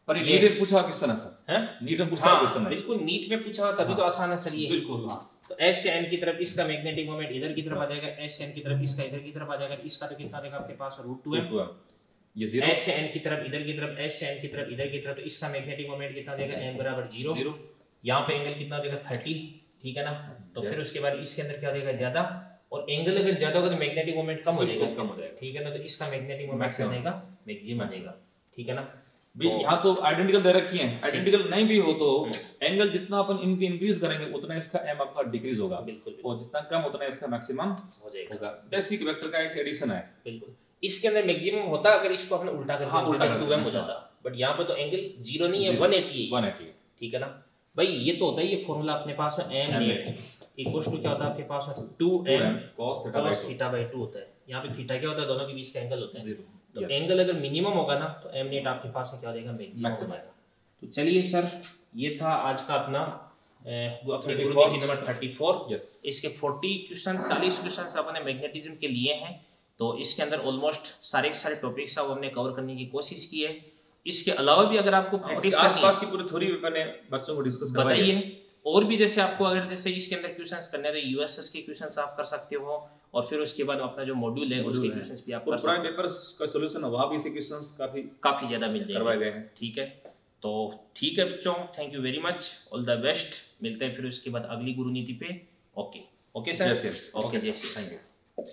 पर नीट में पूछा किस तरह सर है, नीट में पूछा किस तरह, बिल्कुल नीट में पूछा तभी तो आसान है सर ये, बिल्कुल। तो एस से एन की तरफ इसका मैग्नेटिक मोमेंट इधर की तरफ आ जाएगा, एस से एन की तरफ इसका इधर की तरफ आ जाएगा, इसका तो कितना देगा आपके पास रूट टू एम, ये जीरो। एस से एन की तरफ इधर की तरफ, एस से एन की तरफ इधर की तरफ, तो इसका मैग्नेटिक मोमेंट कितना देगा एम बराबर जीरो, यहाँ पे एंगल कितना देगा थर्टी, ठीक है ना। तो फिर उसके बाद इसके अंदर क्या देगा ज्यादा, और एंगल अगर ज्यादा होगा तो मैग्नेटिक मोमेंट कम हो जाएगा, कम हो जाएगा, ठीक है ना। तो इसका मैग्नेटिक मोमेंट क्या देगा मैक्सिमम देगा, ठीक है ना। भी यहाँ तो आइडेंटिकल दे रखी है, आइडेंटिकल नहीं भी हो तो एंगल जितना अपन इनके इंक्रीज करेंगे उतना इसका एम आपका डिक्रीज होगा, बिल्कुल, और जितना कम उतना इसका मैक्सिमम हो जाएगा। बेसिक वेक्टर का एक एडिशन है, बिल्कुल। इसके अंदर मैक्सिमम होता अगर इसको अपन उल्टा करते, हाँ, उल्टा कर टू एम हो जाता, बट यहाँ पे तो एंगल जीरो नहीं है, वन एटी है, ठीक है ना। भाई ये तो होता है, ये फॉर्मूला अपने पास है n नेट इक्वल्स टू क्या होता है आपके पास है two M cos theta by theta by two होता है। यहां पे थीटा क्या होता है, दोनों के बीच का एंगल होता है जीरो। तो एंगल अगर मिनिमम होगा ना तो m नेट आपके पास क्या हो जाएगा, मैक्सिमम आएगा। तो चलिए सर ये था आज का अपना अपने गुरु की नंबर थर्टी फोर। यस, इसके चालीस क्वेश्चन चालीस क्वेश्चन अपने मैग्नेटिज्म के लिए हैं। तो इसके अंदर ऑलमोस्ट सारे के सारे टॉपिक्स अब हमने कवर करने की कोशिश की है। इसके अलावा भी अगर आपको प्रैक्टिस आसपास की पूरी थ्योरी मैंने बच्चों को डिस्कस करवाई है, और भी जैसे आपको अगर जैसे इसके अंदर क्वेश्चंस करने रहे यूएसएस के क्वेश्चंस आप कर सकते हो, और फिर उसके बाद अपना जो मॉड्यूल है उसके क्वेश्चंस भी आप कर सकते हो। पुराने पेपर्स का सॉल्यूशन वहां भी से क्वेश्चंस काफी काफी ज्यादा मिल जाएंगे, करवाए गए हैं। ठीक है, तो ठीक है बच्चों, thank you very much, all the best. मिलते हैं फिर उसके बाद अगली गुरु नीति पे। ओके ओके सर, ओके जय श्री, थैंक यू।